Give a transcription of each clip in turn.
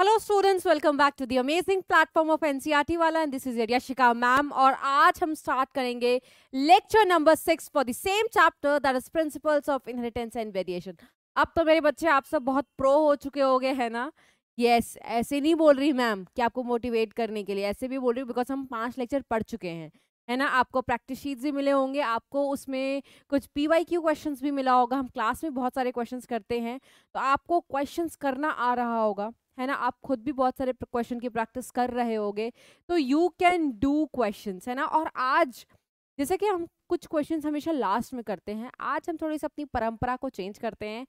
Hello students, welcome back to the amazing platform of NCERT वाला and this is Yashika ma'am. और आज हम start करेंगे lecture number 6 for the same chapter that is principles of inheritance and variation. अब तो मेरे बच्चे आप सब बहुत प्रो हो चुके होंगे, है ना? यस, ऐसे नहीं बोल रही मैम कि आपको मोटिवेट करने के लिए, ऐसे भी बोल रही हूँ बिकॉज हम 5 लेक्चर पढ़ चुके हैं, है ना। आपको प्रैक्टिस शीट्स भी मिले होंगे, आपको उसमें कुछ पीवाईक्यू क्वेश्चंस भी मिला होगा। हम क्लास में बहुत सारे क्वेश्चंस करते हैं तो आपको क्वेश्चंस करना आ रहा होगा, है ना। आप खुद भी बहुत सारे क्वेश्चन की प्रैक्टिस कर रहे होगे तो यू कैन डू क्वेश्चंस, है ना। और आज जैसे कि हम कुछ क्वेश्चंस हमेशा लास्ट में करते हैं, आज हम थोड़ी सी अपनी परंपरा को चेंज करते हैं।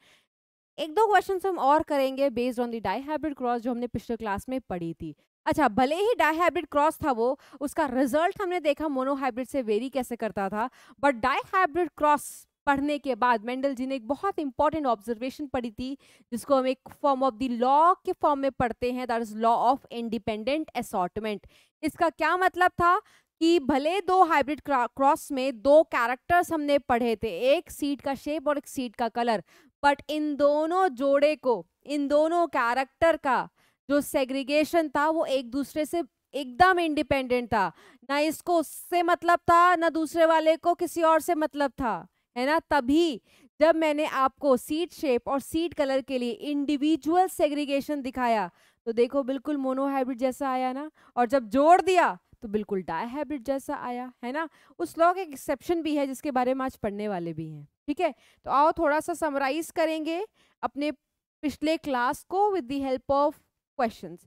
1-2 क्वेश्चंस हम और करेंगे based on the dihybrid cross जो हमने पिछले क्लास में पढ़ी थी। अच्छा, भले ही डाईहाइब्रिड क्रॉस था वो, उसका रिजल्ट हमने देखा मोनोहाइब्रिड से वेरी कैसे करता था, बट डाईहाइब्रिड क्रॉस पढ़ने के बाद मेंडल जी ने एक बहुत इंपॉर्टेंट ऑब्जर्वेशन पढ़ी थी जिसको हम एक फॉर्म ऑफ द लॉ के फॉर्म में पढ़ते हैं, that is law of independent assortment. इसका क्या मतलब था कि भले 2 हाइब्रिड क्रॉस में 2 कैरेक्टर्स हमने पढ़े थे, एक सीड का शेप और एक सीड का कलर, बट इन दोनों जोड़े को, इन दोनों कैरेक्टर का जो सेग्रीगेशन था वो एक दूसरे से एकदम इंडिपेंडेंट था। ना इसको उससे मतलब था, ना दूसरे वाले को किसी और से मतलब था, है ना। तभी जब मैंने आपको सीड शेप और सीड कलर के लिए इंडिविजुअल सेग्रीगेशन दिखाया तो देखो बिल्कुल मोनोहाइब्रिड जैसा आया ना, और जब जोड़ दिया तो बिल्कुल डाईहाइब्रिड जैसा आया, है ना। उस लॉ के एक एक्सेप्शन भी है जिसके बारे में आज पढ़ने वाले भी हैं, ठीक है। तो आओ थोड़ा सा समराइज करेंगे अपने पिछले क्लास को with the help of questions.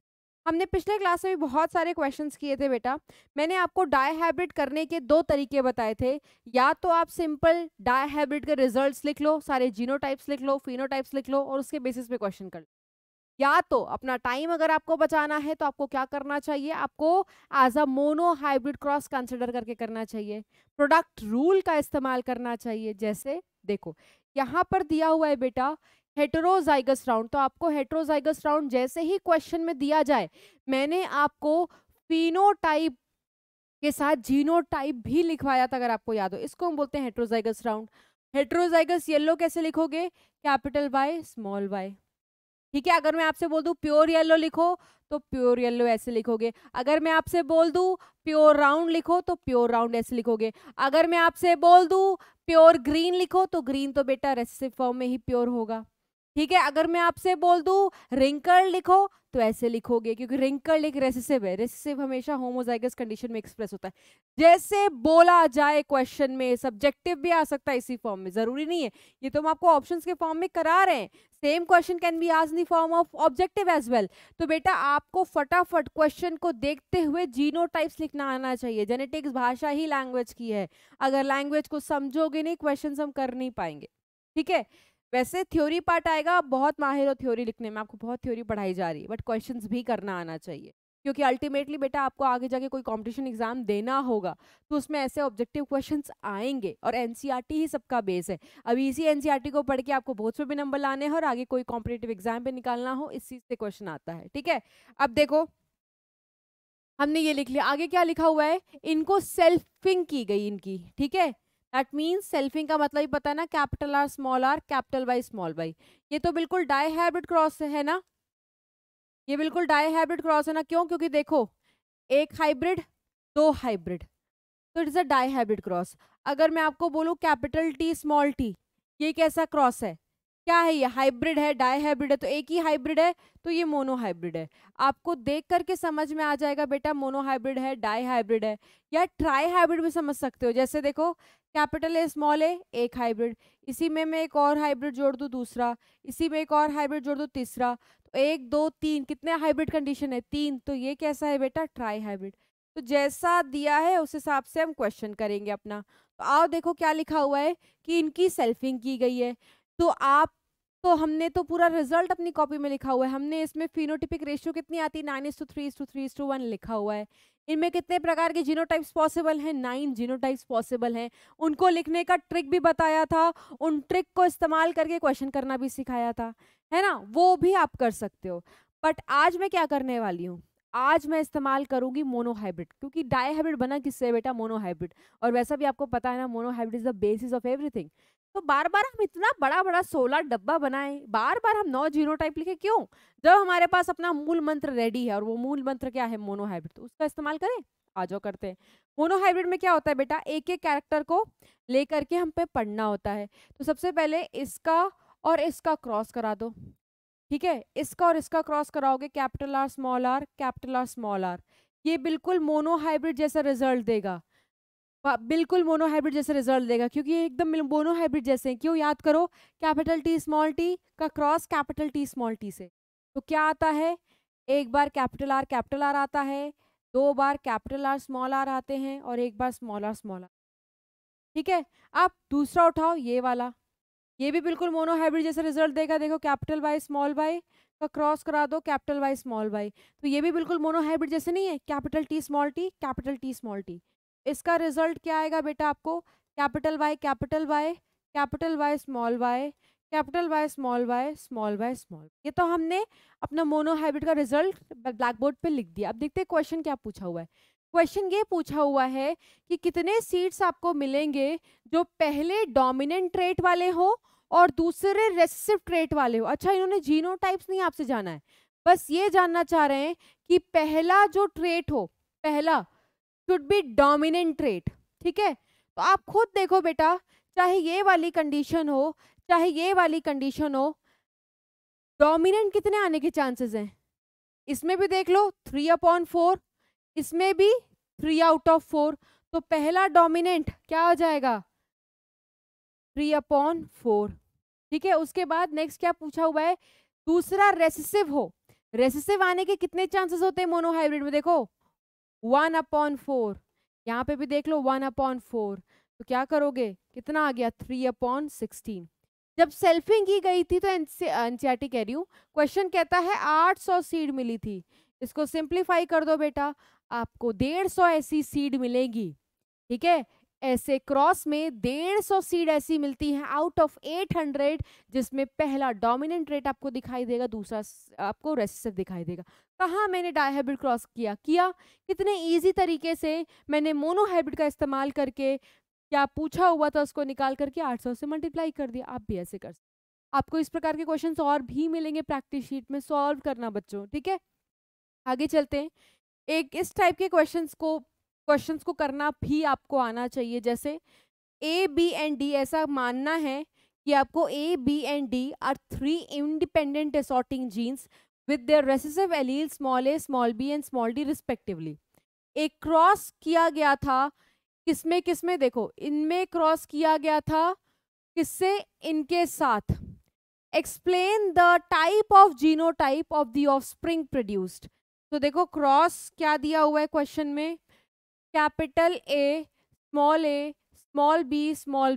हमने पिछले क्लास में भी बहुत सारे क्वेश्चंस किए थे बेटा। मैंने आपको डाईहाइब्रिड करने के 2 तरीके बताए थे, या तो आप सिंपल डाईहाइब्रिड के रिजल्ट्स लिख लो, सारे जीनोटाइप्स लिख लो, फिनोटाइप्स लिख लो और उसके बेसिस पे क्वेश्चन कर लो, या तो अपना टाइम अगर आपको बचाना है तो आपको क्या करना चाहिए, आपको as a monohybrid cross consider करके करना चाहिए, प्रोडक्ट रूल का इस्तेमाल करना चाहिए। जैसे देखो यहाँ पर दिया हुआ है बेटा हेटेरोजाइगस राउंड, तो आपको हेटेरोजाइगस राउंड जैसे ही क्वेश्चन में दिया जाए, मैंने आपको फिनोटाइप के साथ जीनोटाइप भी लिखवाया था अगर आपको याद हो, इसको हम बोलते हैं हेटेरोजाइगस राउंड। हेटेरोजाइगस येलो कैसे लिखोगे, कैपिटल वाई स्मॉल वाई, ठीक है। अगर मैं आपसे बोल दूं प्योर येलो लिखो तो प्योर येलो ऐसे लिखोगे, अगर मैं आपसे बोल दूं प्योर राउंड लिखो तो प्योर राउंड ऐसे लिखोगे, अगर मैं आपसे बोल दूं प्योर ग्रीन लिखो तो ग्रीन तो बेटा रेसिस्टिव फॉर्म में ही प्योर होगा, ठीक है। अगर मैं आपसे बोल दूं रिंकल लिखो तो ऐसे लिखोगे क्योंकि रिंकल एक रेसेसिव है, रेसेसिव हमेशा होमोजाइगस कंडीशन में एक्सप्रेस होता है। जैसे बोला जाए क्वेश्चन में, सब्जेक्टिव भी आ सकता है इसी फॉर्म में, जरूरी नहीं है, ये तो हम आपको ऑप्शंस के फॉर्म में करा रहे हैं। Same question can be asked in the form of objective as well. तो बेटा आपको फटाफट क्वेश्चन को देखते हुए जीनोटाइप्स लिखना आना चाहिए। जेनेटिक्स भाषा ही लैंग्वेज की है, अगर लैंग्वेज को समझोगे नहीं क्वेश्चन हम कर नहीं पाएंगे, ठीक है। वैसे थ्योरी पार्ट आएगा, बहुत माहिर हो थ्योरी लिखने में, आपको बहुत थ्योरी पढ़ाई जा रही है, बट क्वेश्चंस भी करना आना चाहिए क्योंकि अल्टीमेटली बेटा आपको आगे जाके कोई कंपटीशन एग्जाम देना होगा तो उसमें ऐसे ऑब्जेक्टिव क्वेश्चंस आएंगे। और एनसीईआरटी ही सबका बेस है, अभी इसी एनसीईआरटी को पढ़ के आपको बोर्ड्स पे भी नंबर लाने हैं और आगे कोई कॉम्पिटेटिव एग्जाम भी निकालना हो इस चीज़ से क्वेश्चन आता है, ठीक है। अब देखो हमने ये लिख लिया, आगे क्या लिखा हुआ है, इनको सेल्फिंग की गई इनकी, ठीक है। That means सेल्फिंग का मतलब ही पता है ना, capital R small R capital Y small Y. ये तो बिल्कुल डाईहाइब्रिड क्रॉस है ना, ये बिल्कुल डाईहाइब्रिड क्रॉस है ना। क्यों? क्योंकि देखो 1 हाइब्रिड 2 हाइब्रिड, तो it is a dihybrid cross. अगर मैं आपको बोलूँ कैपिटल टी स्मॉल टी, ये कैसा क्रॉस है, क्या है ये, हाइब्रिड है, डाईहाइब्रिड है, तो एक ही हाइब्रिड है तो ये मोनोहाइब्रिड है। आपको देख करके समझ में आ जाएगा बेटा मोनोहाइब्रिड है, डाईहाइब्रिड है, या ट्राईहाइब्रिड भी समझ सकते हो। जैसे देखो कैपिटल ए स्मॉल ए एक हाइब्रिड, इसी में मैं एक और हाइब्रिड जोड़ दूँ दूसरा, इसी में एक और हाइब्रिड जोड़ दूँ तीसरा, तो 1 2 3 कितने हाइब्रिड कंडीशन है, 3, तो ये कैसा है बेटा ट्राईहाइब्रिड। तो जैसा दिया है उस हिसाब से हम क्वेश्चन करेंगे अपना। तो आओ देखो क्या लिखा हुआ है कि इनकी सेल्फिंग की गई है। तो आप तो हमने तो पूरा रिजल्ट अपनी कॉपी में लिखा हुआ है, हमने इसमें फिनोटिपिक रेशियो कितनी आती है 9:3:3:1 लिखा हुआ है। इनमें कितने प्रकार के जीनोटाइप्स पॉसिबल हैं, 9 जीनोटाइप्स पॉसिबल हैं। उनको लिखने का ट्रिक भी बताया था, उन ट्रिक को इस्तेमाल करके क्वेश्चन करना भी सिखाया था, है ना, वो भी आप कर सकते हो। बट आज मैं क्या करने वाली हूँ, आज मैं इस्तेमाल करूँगी मोनोहाइब्रिड, क्योंकि डाईहाइब्रिड बना किससे बेटा, मोनोहाइब्रिड। और वैसा भी आपको पता है ना monohybrid is the basis of everything, तो बार बार हम इतना बड़ा बड़ा 16 डब्बा बनाए, बार बार हम 9 जीनोटाइप लिखे, क्यों? जब हमारे पास अपना मूल मंत्र रेडी है, और वो मूल मंत्र क्या है? मोनोहाइब्रिड। तो उसका इस्तेमाल करें, आ जाओ करते हैं। मोनोहाइब्रिड में क्या होता है बेटा, एक एक कैरेक्टर को लेकर के हम पे पढ़ना होता है। तो सबसे पहले इसका और इसका क्रॉस करा दो, ठीक है? इसका और इसका क्रॉस कराओगे, capital R small R capital R small R, ये बिल्कुल मोनोहाइब्रिड जैसा रिजल्ट देगा, बिल्कुल मोनोहाइब्रिड जैसे रिजल्ट देगा, क्योंकि ये एकदम मोनोहाइब्रिड जैसे हैं। क्यों? याद करो, कैपिटल टी स्मॉल टी का cross capital T small T से, तो क्या आता है? एक बार कैपिटल आर आता है, दो बार कैपिटल आर स्मॉल आर आते हैं, और एक बार स्मॉल आर स्मॉल आर, ठीक है? आप दूसरा उठाओ, ये वाला, ये भी बिल्कुल मोनोहाइब्रिड जैसे रिजल्ट देगा। देखो, कैपिटल वाई स्मॉल वाई का क्रॉस करा दो, कैपिटल वाई स्मॉल वाई, तो ये भी बिल्कुल मोनोहाइब्रिड जैसे नहीं है, capital T small T capital T small T. इसका रिजल्ट क्या आएगा बेटा आपको? Capital Y capital Y capital Y small Y capital Y small Y small Y small. ये तो हमने अपना मोनोहाइब्रिड का रिजल्ट ब्लैक बोर्ड पे लिख दिया। अब देखते हैं क्वेश्चन क्या पूछा हुआ है। क्वेश्चन ये पूछा हुआ है कि कितने सीड्स आपको मिलेंगे जो पहले डोमिनेंट ट्रेट वाले हो और दूसरे रिसेसिव ट्रेट वाले हो। अच्छा, इन्होंने जीनोटाइप्स नहीं आपसे जाना है, बस ये जानना चाह रहे हैं कि पहला जो ट्रेट हो, पहला शुड बी डोमिनेंट ट्रेट, ठीक है? तो आप खुद देखो बेटा, चाहे ये वाली कंडीशन हो चाहे ये वाली कंडीशन हो, डोमिनेंट कितने आने के चांसेस हैं? इसमें भी देख लो 3/4, इसमें भी 3/4, तो पहला डोमिनेंट क्या हो जाएगा? 3/4, ठीक है? उसके बाद नेक्स्ट क्या पूछा हुआ है, दूसरा रेसेसिव हो। रेसेसिव आने के कितने चांसेस होते हैं मोनोहाइब्रिड में? देखो 1/4, यहाँ पे भी देख लो 1/4, तो क्या करोगे, कितना आ गया? 3/16। जब सेल्फिंग की गई थी तो एनसीईआरटी कह रही हूँ, क्वेश्चन कहता है 800 सीड मिली थी, इसको सिंप्लीफाई कर दो बेटा, आपको 150 ऐसी सीड मिलेगी, ठीक है? ऐसे क्रॉस में 150 सीड ऐसी मिलती हैं आउट ऑफ 800, जिसमें पहला डोमिनेंट रेट आपको दिखाई देगा, दूसरा आपको रेसेसिव दिखाई देगा। कहाँ मैंने डायहाइब्रिड क्रॉस किया, कितने इजी तरीके से मैंने मोनोहाइब्रिड का इस्तेमाल करके क्या पूछा हुआ था उसको निकाल करके 800 से मल्टीप्लाई कर दिया। आप भी ऐसे कर सकते। आपको इस प्रकार के क्वेश्चन और भी मिलेंगे प्रैक्टिस शीट में, सॉल्व करना बच्चों, ठीक है? आगे चलते हैं। एक इस टाइप के क्वेश्चंस को करना भी आपको आना चाहिए, जैसे ए बी एंड डी। ऐसा मानना है कि आपको A B and D are 3 independent assorting genes with their recessive allele small A small B and small D respectively. एक क्रॉस किया गया था किसमें किसमें? देखो, इनमें क्रॉस किया गया था किससे? इनके साथ। Explain the type of genotype of the offspring produced. तो देखो क्रॉस क्या दिया हुआ है क्वेश्चन में, capital A small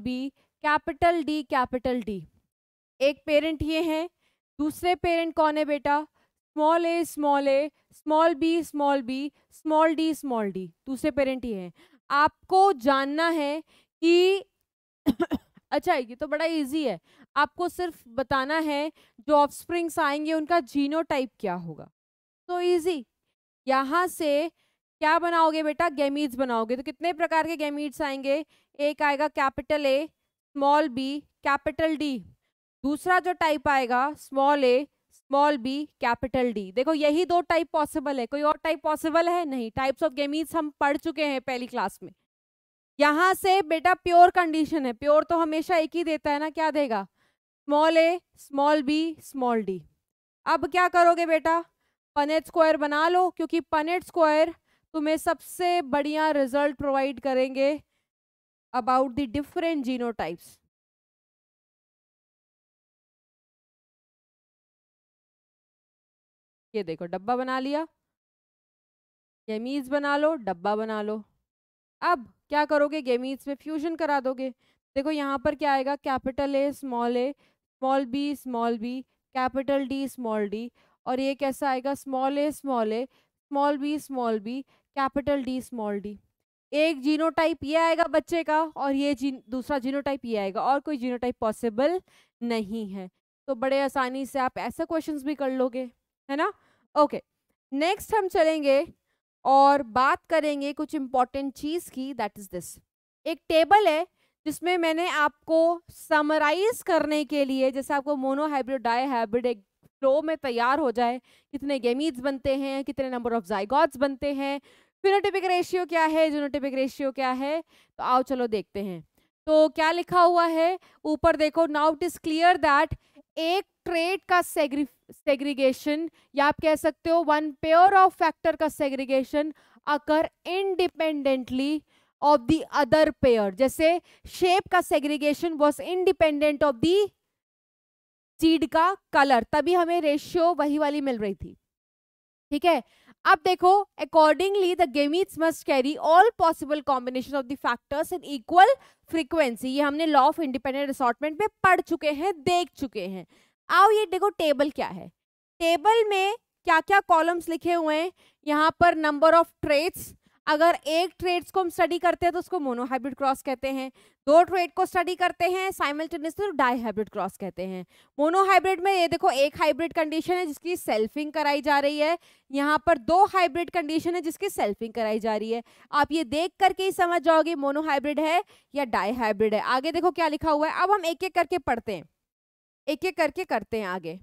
B capital D. एक पेरेंट ये हैं, दूसरे पेरेंट कौन है बेटा? Small A small B small D, दूसरे पेरेंट ये हैं। आपको जानना है कि अच्छा, ये तो बड़ा इजी है, आपको सिर्फ बताना है जो ऑफस्प्रिंग्स आएंगे उनका जीनोटाइप क्या होगा। तो इजी, यहाँ से क्या बनाओगे बेटा? गैमीट्स बनाओगे। तो कितने प्रकार के गैमीट्स आएंगे? एक आएगा capital A small B capital D, दूसरा जो टाइप आएगा small A small B capital D. देखो यही दो टाइप पॉसिबल है, कोई और टाइप पॉसिबल है नहीं। टाइप्स ऑफ गैमीट्स हम पढ़ चुके हैं पहली क्लास में। यहाँ से बेटा प्योर कंडीशन है, प्योर तो हमेशा एक ही देता है ना, क्या देगा? Small A small B small D. अब क्या करोगे बेटा? पनेट स्क्वायर बना लो, क्योंकि पनेट स्क्वायर तुम्हें सबसे बढ़िया रिजल्ट प्रोवाइड करेंगे अबाउट द डिफरेंट जीनोटाइप्स। ये देखो डब्बा बना लिया, गैमीट्स बना लो, डब्बा बना लो। अब क्या करोगे? गैमीट्स में फ्यूजन करा दोगे। देखो यहाँ पर क्या आएगा? Capital A small B capital D, और ये कैसा आएगा? Small A small B capital D small D. एक जीनोटाइप ये आएगा बच्चे का, और ये दूसरा जीनोटाइप ये आएगा, और कोई जीनोटाइप पॉसिबल नहीं है। तो बड़े आसानी से आप ऐसे क्वेश्चंस भी कर लोगे, है ना? ओके, नेक्स्ट हम चलेंगे और बात करेंगे कुछ इंपॉर्टेंट चीज़ की, दैट इज दिस। एक टेबल है जिसमें मैंने आपको समराइज करने के लिए, जैसे आपको मोनोहाइब्रिड डाईहाइब्रिड एक फ्लो में तैयार हो जाए, कितने गेमीट्स बनते हैं, कितने नंबर ऑफ जाइगोट्स बनते हैं, फिनोटिपिक रेशियो क्या है, जीनोटिपिक रेशियो क्या है, तो आओ चलो देखते हैं। तो क्या लिखा हुआ है ऊपर देखो, now it is clear that एक ट्रेट का सेग्रीगेशन या आप कह सकते हो वन पेयर ऑफ फैक्टर का segregation occur independently of the other pair. जैसे शेप का segregation was independent of the seed का कलर, तभी हमें रेशियो वही वाली मिल रही थी। ठीक है, अब देखो accordingly the gametes must carry all possible combination of the factors in equal frequency. ये हमने लॉ ऑफ इंडिपेंडेंट असॉर्टमेंट में पढ़ चुके हैं, देख चुके हैं। आओ ये देखो टेबल क्या है, टेबल में क्या क्या कॉलम्स लिखे हुए हैं। यहाँ पर नंबर ऑफ ट्रेट्स, अगर एक ट्रेट्स को हम स्टडी करते हैं तो उसको मोनोहाइब्रिड क्रॉस कहते हैं, दो ट्रेट को स्टडी करते हैं साइमल्टेनियसली तो डाईहाइब्रिड क्रॉस कहते हैं। मोनोहाइब्रिड में ये देखो एक हाइब्रिड कंडीशन है जिसकी सेल्फिंग कराई जा रही है, यहाँ पर दो हाइब्रिड कंडीशन है जिसकी सेल्फिंग कराई जा रही है। आप ये देख करके ही समझ जाओगे मोनोहाइब्रिड है या डाईहाइब्रिड है। आगे देखो क्या लिखा हुआ है, अब हम एक एक करके पढ़ते हैं, एक एक करके करते हैं आगे।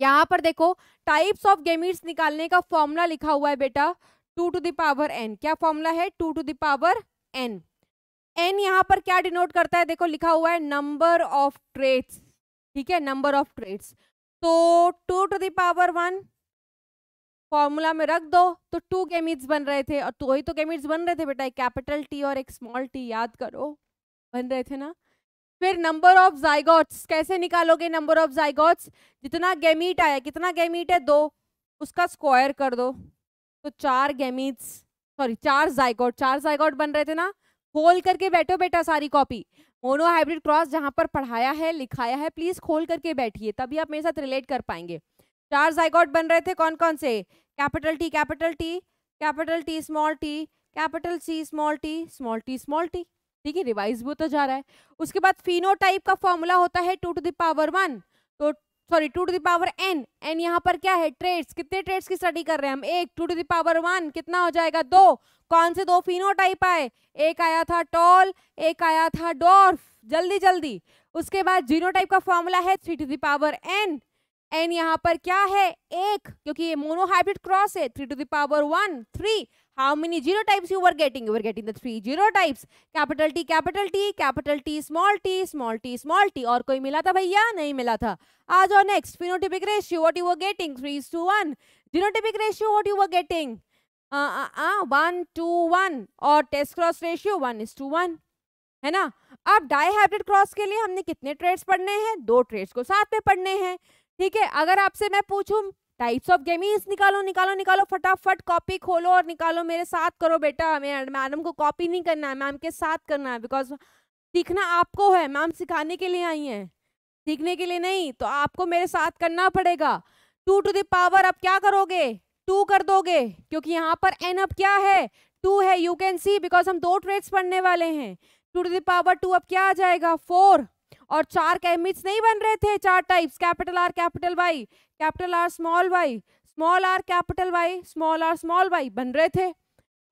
यहाँ पर देखो टाइप्स ऑफ गेमीट्स निकालने का फॉर्मूला लिखा हुआ है बेटा 2 to the power n। क्या फॉर्मूला है? 2 to the power n। n यहाँ पर क्या डिनोट करता है? देखो लिखा हुआ है नंबर ऑफ ट्रेट्स। ठीक है, नंबर ऑफ ट्रेट्स। तो 2 to the power 1 फॉर्मूला में रख दो तो 2 गेमीट्स बन रहे थे, और वही तो गेमीट्स बन रहे थे बेटा, एक कैपिटल टी और एक स्मॉल टी, याद करो बन रहे थे ना। फिर नंबर ऑफ जाइगोट्स कैसे निकालोगे? नंबर ऑफ जाइगोट्स, जितना गैमीट आया, कितना गैमीट है 2, उसका स्क्वायर कर दो तो 4 जाइगोट बन रहे थे ना। खोल करके बैठो बेटा सारी कॉपी, मोनोहाइब्रिड क्रॉस जहाँ पर पढ़ाया है लिखाया है प्लीज खोल करके बैठिए, तभी आप मेरे साथ रिलेट कर पाएंगे। 4 जाइगोट बन रहे थे, कौन कौन से? Capital T capital T capital T small T capital C small T small T small T. ठीक है, रिवाइज भी तो जा रहा है। उसके बाद फिनोटाइप का फॉर्मूला होता है 2 to the power 1, तो sorry 2 to the power n। n यहाँ पर क्या है? ट्रेड्स। कितने ट्रेड्स की स्टडी कर रहे हैं हम? एक। 2 to the power 1 कितना हो जाएगा? 2। कौन से 2 फिनोटाइप आए? एक आया था टॉल, एक आया था डॉर्फ। जल्दी जल्दी। उसके बाद जीनोटाइप का फॉर्मूला है 3 to the power n। n यहाँ पर क्या है? 1, क्योंकि ये मोनोहाइब्रिड क्रॉस है। 3 to the power 1 3। How many genotypes you were getting? You were getting the 3 genotypes. Capital T, capital T, capital T, small t, small t, small t. और कोई मिला था भैया? नहीं मिला था। आ जाओ next. Phenotypic ratio, what you were getting? 3:1. Genotypic ratio, what you were getting? 1:1. और test cross ratio 1:1, है ना। अब डाईहाइब्रिड क्रॉस के लिए हमने कितने ट्रेड्स पढ़ने हैं? 2 ट्रेड्स को साथ में पढ़ने हैं। ठीक है, अगर आपसे मैं पूछूं टाइप्स ऑफ गेमीट्स निकालो निकालो निकालो, फटाफट कॉपी खोलो और निकालो, मेरे साथ करो बेटा। मैडम को कॉपी नहीं करना है, मैम के साथ करना है, बिकॉज सीखना आपको है, मैम सिखाने के लिए आई हैं, सीखने के लिए नहीं। तो आपको मेरे साथ करना पड़ेगा। 2 to the power अब क्या करोगे? 2 कर दोगे, क्योंकि यहाँ पर n अब क्या है? 2 है। यू कैन सी, बिकॉज हम 2 ट्रेड्स पढ़ने वाले हैं। 2 to the power 2 अब क्या आ जाएगा? 4। और 4 गेमीट्स नहीं बन रहे थे? 4 types, capital R capital Y capital R small Y small R capital Y small R small Y बन रहे थे।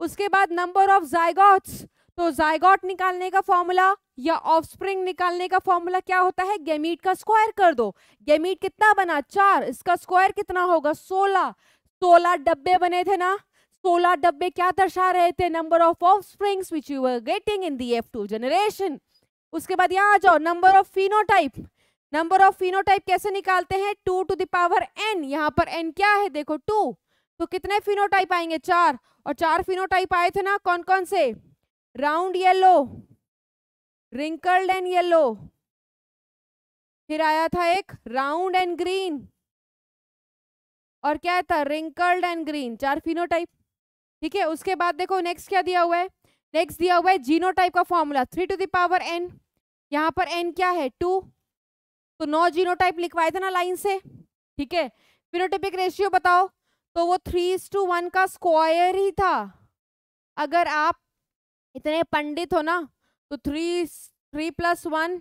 उसके बाद नंबर ऑफ जाइगोट्स, तो जाइगोट निकालने का फॉर्मूला या ऑफस्प्रिंग निकालने का फॉर्मूला क्या होता है? गेमीट का स्क्वायर कर दो। गेमीट कितना बना? 4। इसका स्क्वायर कितना होगा? 16। 16 डब्बे बने थे ना। 16 डब्बे क्या दर्शा रहे थे? Number of offsprings which you were getting in the F2 generation. उसके बाद यहाँ आ जाओ, number of phenotype. Number of phenotype कैसे निकालते हैं? 2 to the power n। यहाँ पर n क्या है? देखो 2, तो कितने फिनोटाइप आएंगे? 4। और 4 फिनोटाइप आए थे ना, कौन कौन से? Round yellow, wrinkled and yellow, फिर आया था एक राउंड एंड ग्रीन, और क्या था? Wrinkled and green. 4 फिनोटाइप। ठीक है, उसके बाद देखो नेक्स्ट क्या दिया हुआ है? नेक्स्ट दिया हुआ है जीनोटाइप का formula 3 to the power n। यहाँ पर n क्या है? 2, तो 9 जीनोटाइप लिखवाए थे ना लाइन से। ठीक है, फिनोटाइपिक रेशियो बताओ, तो वो 3:1 का स्क्वायर ही था। अगर आप इतने पंडित हो ना तो 3 + 1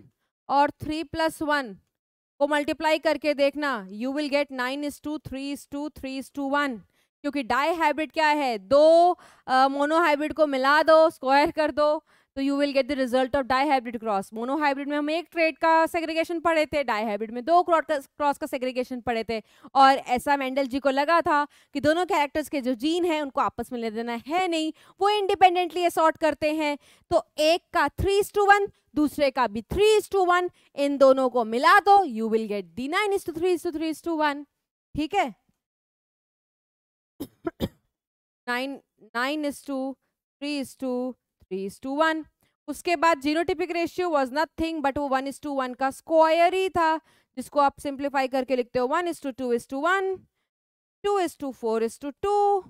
और 3 + 1 को मल्टीप्लाई करके देखना, यू विल गेट 9:3:1। क्योंकि डाई हाइब्रिड क्या है, दो मोनोहाइब्रिड को मिला दो, स्क्वायर कर दो, तो you will get the result of dihybrid cross. Monohybrid में हम एक ट्रेड का सेग्रीगेशन पढ़े थे, डाई हाइब्रिड में दो क्रॉस का सेग्रीगेशन पढ़े थे, और ऐसा मेंडल जी को लगा था कि दोनों कैरेक्टर्स के जो जीन हैं उनको आपस में ले देना है नहीं, वो इंडिपेंडेंटली सॉर्ट करते हैं. तो एक का 3:1, दूसरे का भी 3:1, इन दोनों को मिला दो, यू विल गेट दी 9:3:3:1. ठीक है, 9:3:3:1. उसके बाद genotypic ratio was nothing but वो 1:1 का स्क्वायर ही था, जिसको आप सिंप्लीफाई करके लिखते हो 1:2:1, 2:4:2,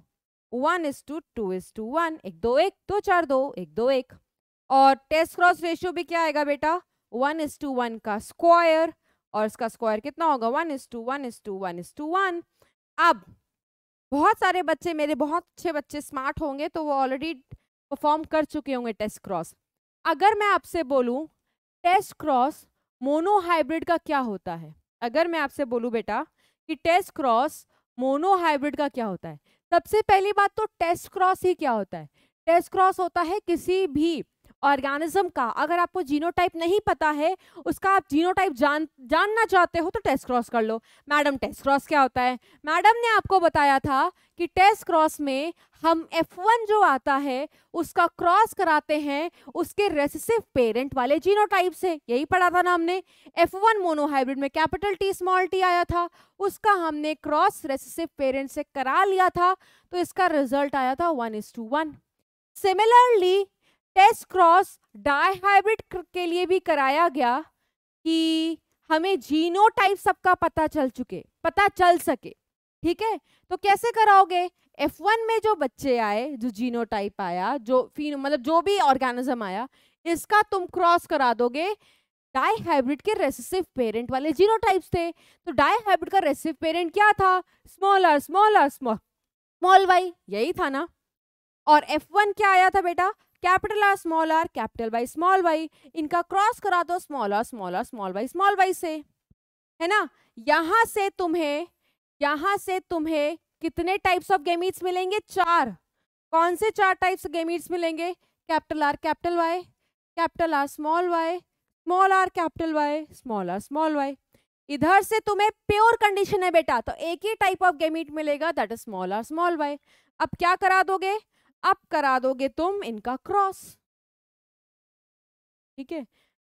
1:2:1, 1:2:1, 2:4:2, 1:2:1. और टेस्ट क्रॉस रेशियो भी क्या आएगा बेटा, 1:1 का स्क्वायर, और इसका स्क्वायर कितना होगा 1:1:1:1. अब बहुत सारे बच्चे, मेरे बहुत अच्छे बच्चे स्मार्ट होंगे तो वो ऑलरेडी परफॉर्म कर चुके होंगे टेस्ट क्रॉस. अगर मैं आपसे बोलूं टेस्ट क्रॉस मोनोहाइब्रिड का क्या होता है, अगर मैं आपसे बोलूं बेटा कि टेस्ट क्रॉस मोनोहाइब्रिड का क्या होता है, सबसे पहली बात तो टेस्ट क्रॉस ही क्या होता है. टेस्ट क्रॉस होता है किसी भी ऑर्गेनिज्म का, अगर आपको जीनोटाइप नहीं पता है उसका, आप जीनोटाइप जानना चाहते हो तो टेस्ट क्रॉस कर लो. मैडम टेस्ट क्रॉस क्या होता है, मैडम ने आपको बताया था कि टेस्ट क्रॉस में हम F1 जो आता है उसका क्रॉस कराते हैं उसके रेसेसिव पेरेंट वाले जीनोटाइप से, यही पढ़ा था ना हमने. F1 मोनोहाइब्रिड में कैपिटल T स्मॉल t आया था, उसका हमने क्रॉस रेसेसिव पेरेंट से करा लिया था, तो इसका रिजल्ट आया था 1:1. Similarly test cross dihybrid के लिए भी कराया गया कि हमें जीनोटाइप सबका पता चल सके. ठीक है, तो कैसे कराओगे, F1 में जो बच्चे आए, जो जीनोटाइप आया, जो मतलब जो भी ऑर्गेनिज्म आया, इसका तुम क्रॉस करा दोगे डाई हाइब्रिड के रेसेसिव पेरेंट वाले जीनोटाइप्स थे. तो डाई हाइब्रिड का रेसेसिव पेरेंट क्या था, स्मॉलर स्मॉलर स्मॉल y, यही था ना. और F1 क्या आया था बेटा, capital R small R capital Y small Y, इनका क्रॉस करा दो small R small R small Y से, है ना. यहाँ से तुम्हें कितने टाइप्स ऑफ गेमीट्स मिलेंगे, चार. कौन से चार टाइप्स गेमीट्स मिलेंगे, capital R capital Y, capital R small Y, small R capital Y, small R small Y. इधर से तुम्हें प्योर कंडीशन है बेटा, तो एक ही टाइप ऑफ गेमीट मिलेगा, that is small R small Y. अब क्या करा दोगे, अब करा दोगे तुम इनका क्रॉस. ठीक है,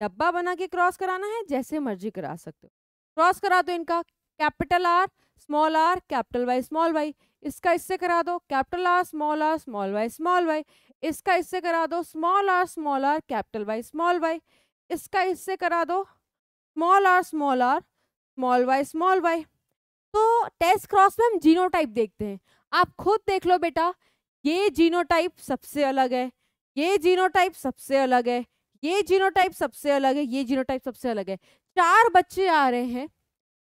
डब्बा बना के क्रॉस कराना है, जैसे मर्जी करा सकते हो. क्रॉस करा दो इनका, capital R small R capital Y small Y, इसका इससे करा दो कैपिटल आर स्मॉल वाई, इसका इससे करा दो स्मॉल आर कैपिटल वाई, इसका इससे करा दो स्मॉल आर स्मॉल वाई. तो टेस्ट क्रॉस में हम जीनोटाइप देखते हैं. आप खुद देख लो बेटा, ये जीनोटाइप सबसे अलग है, ये जीनोटाइप सबसे अलग है, ये जीनोटाइप सबसे अलग है, ये जीनोटाइप सबसे अलग है. चार बच्चे आ रहे हैं,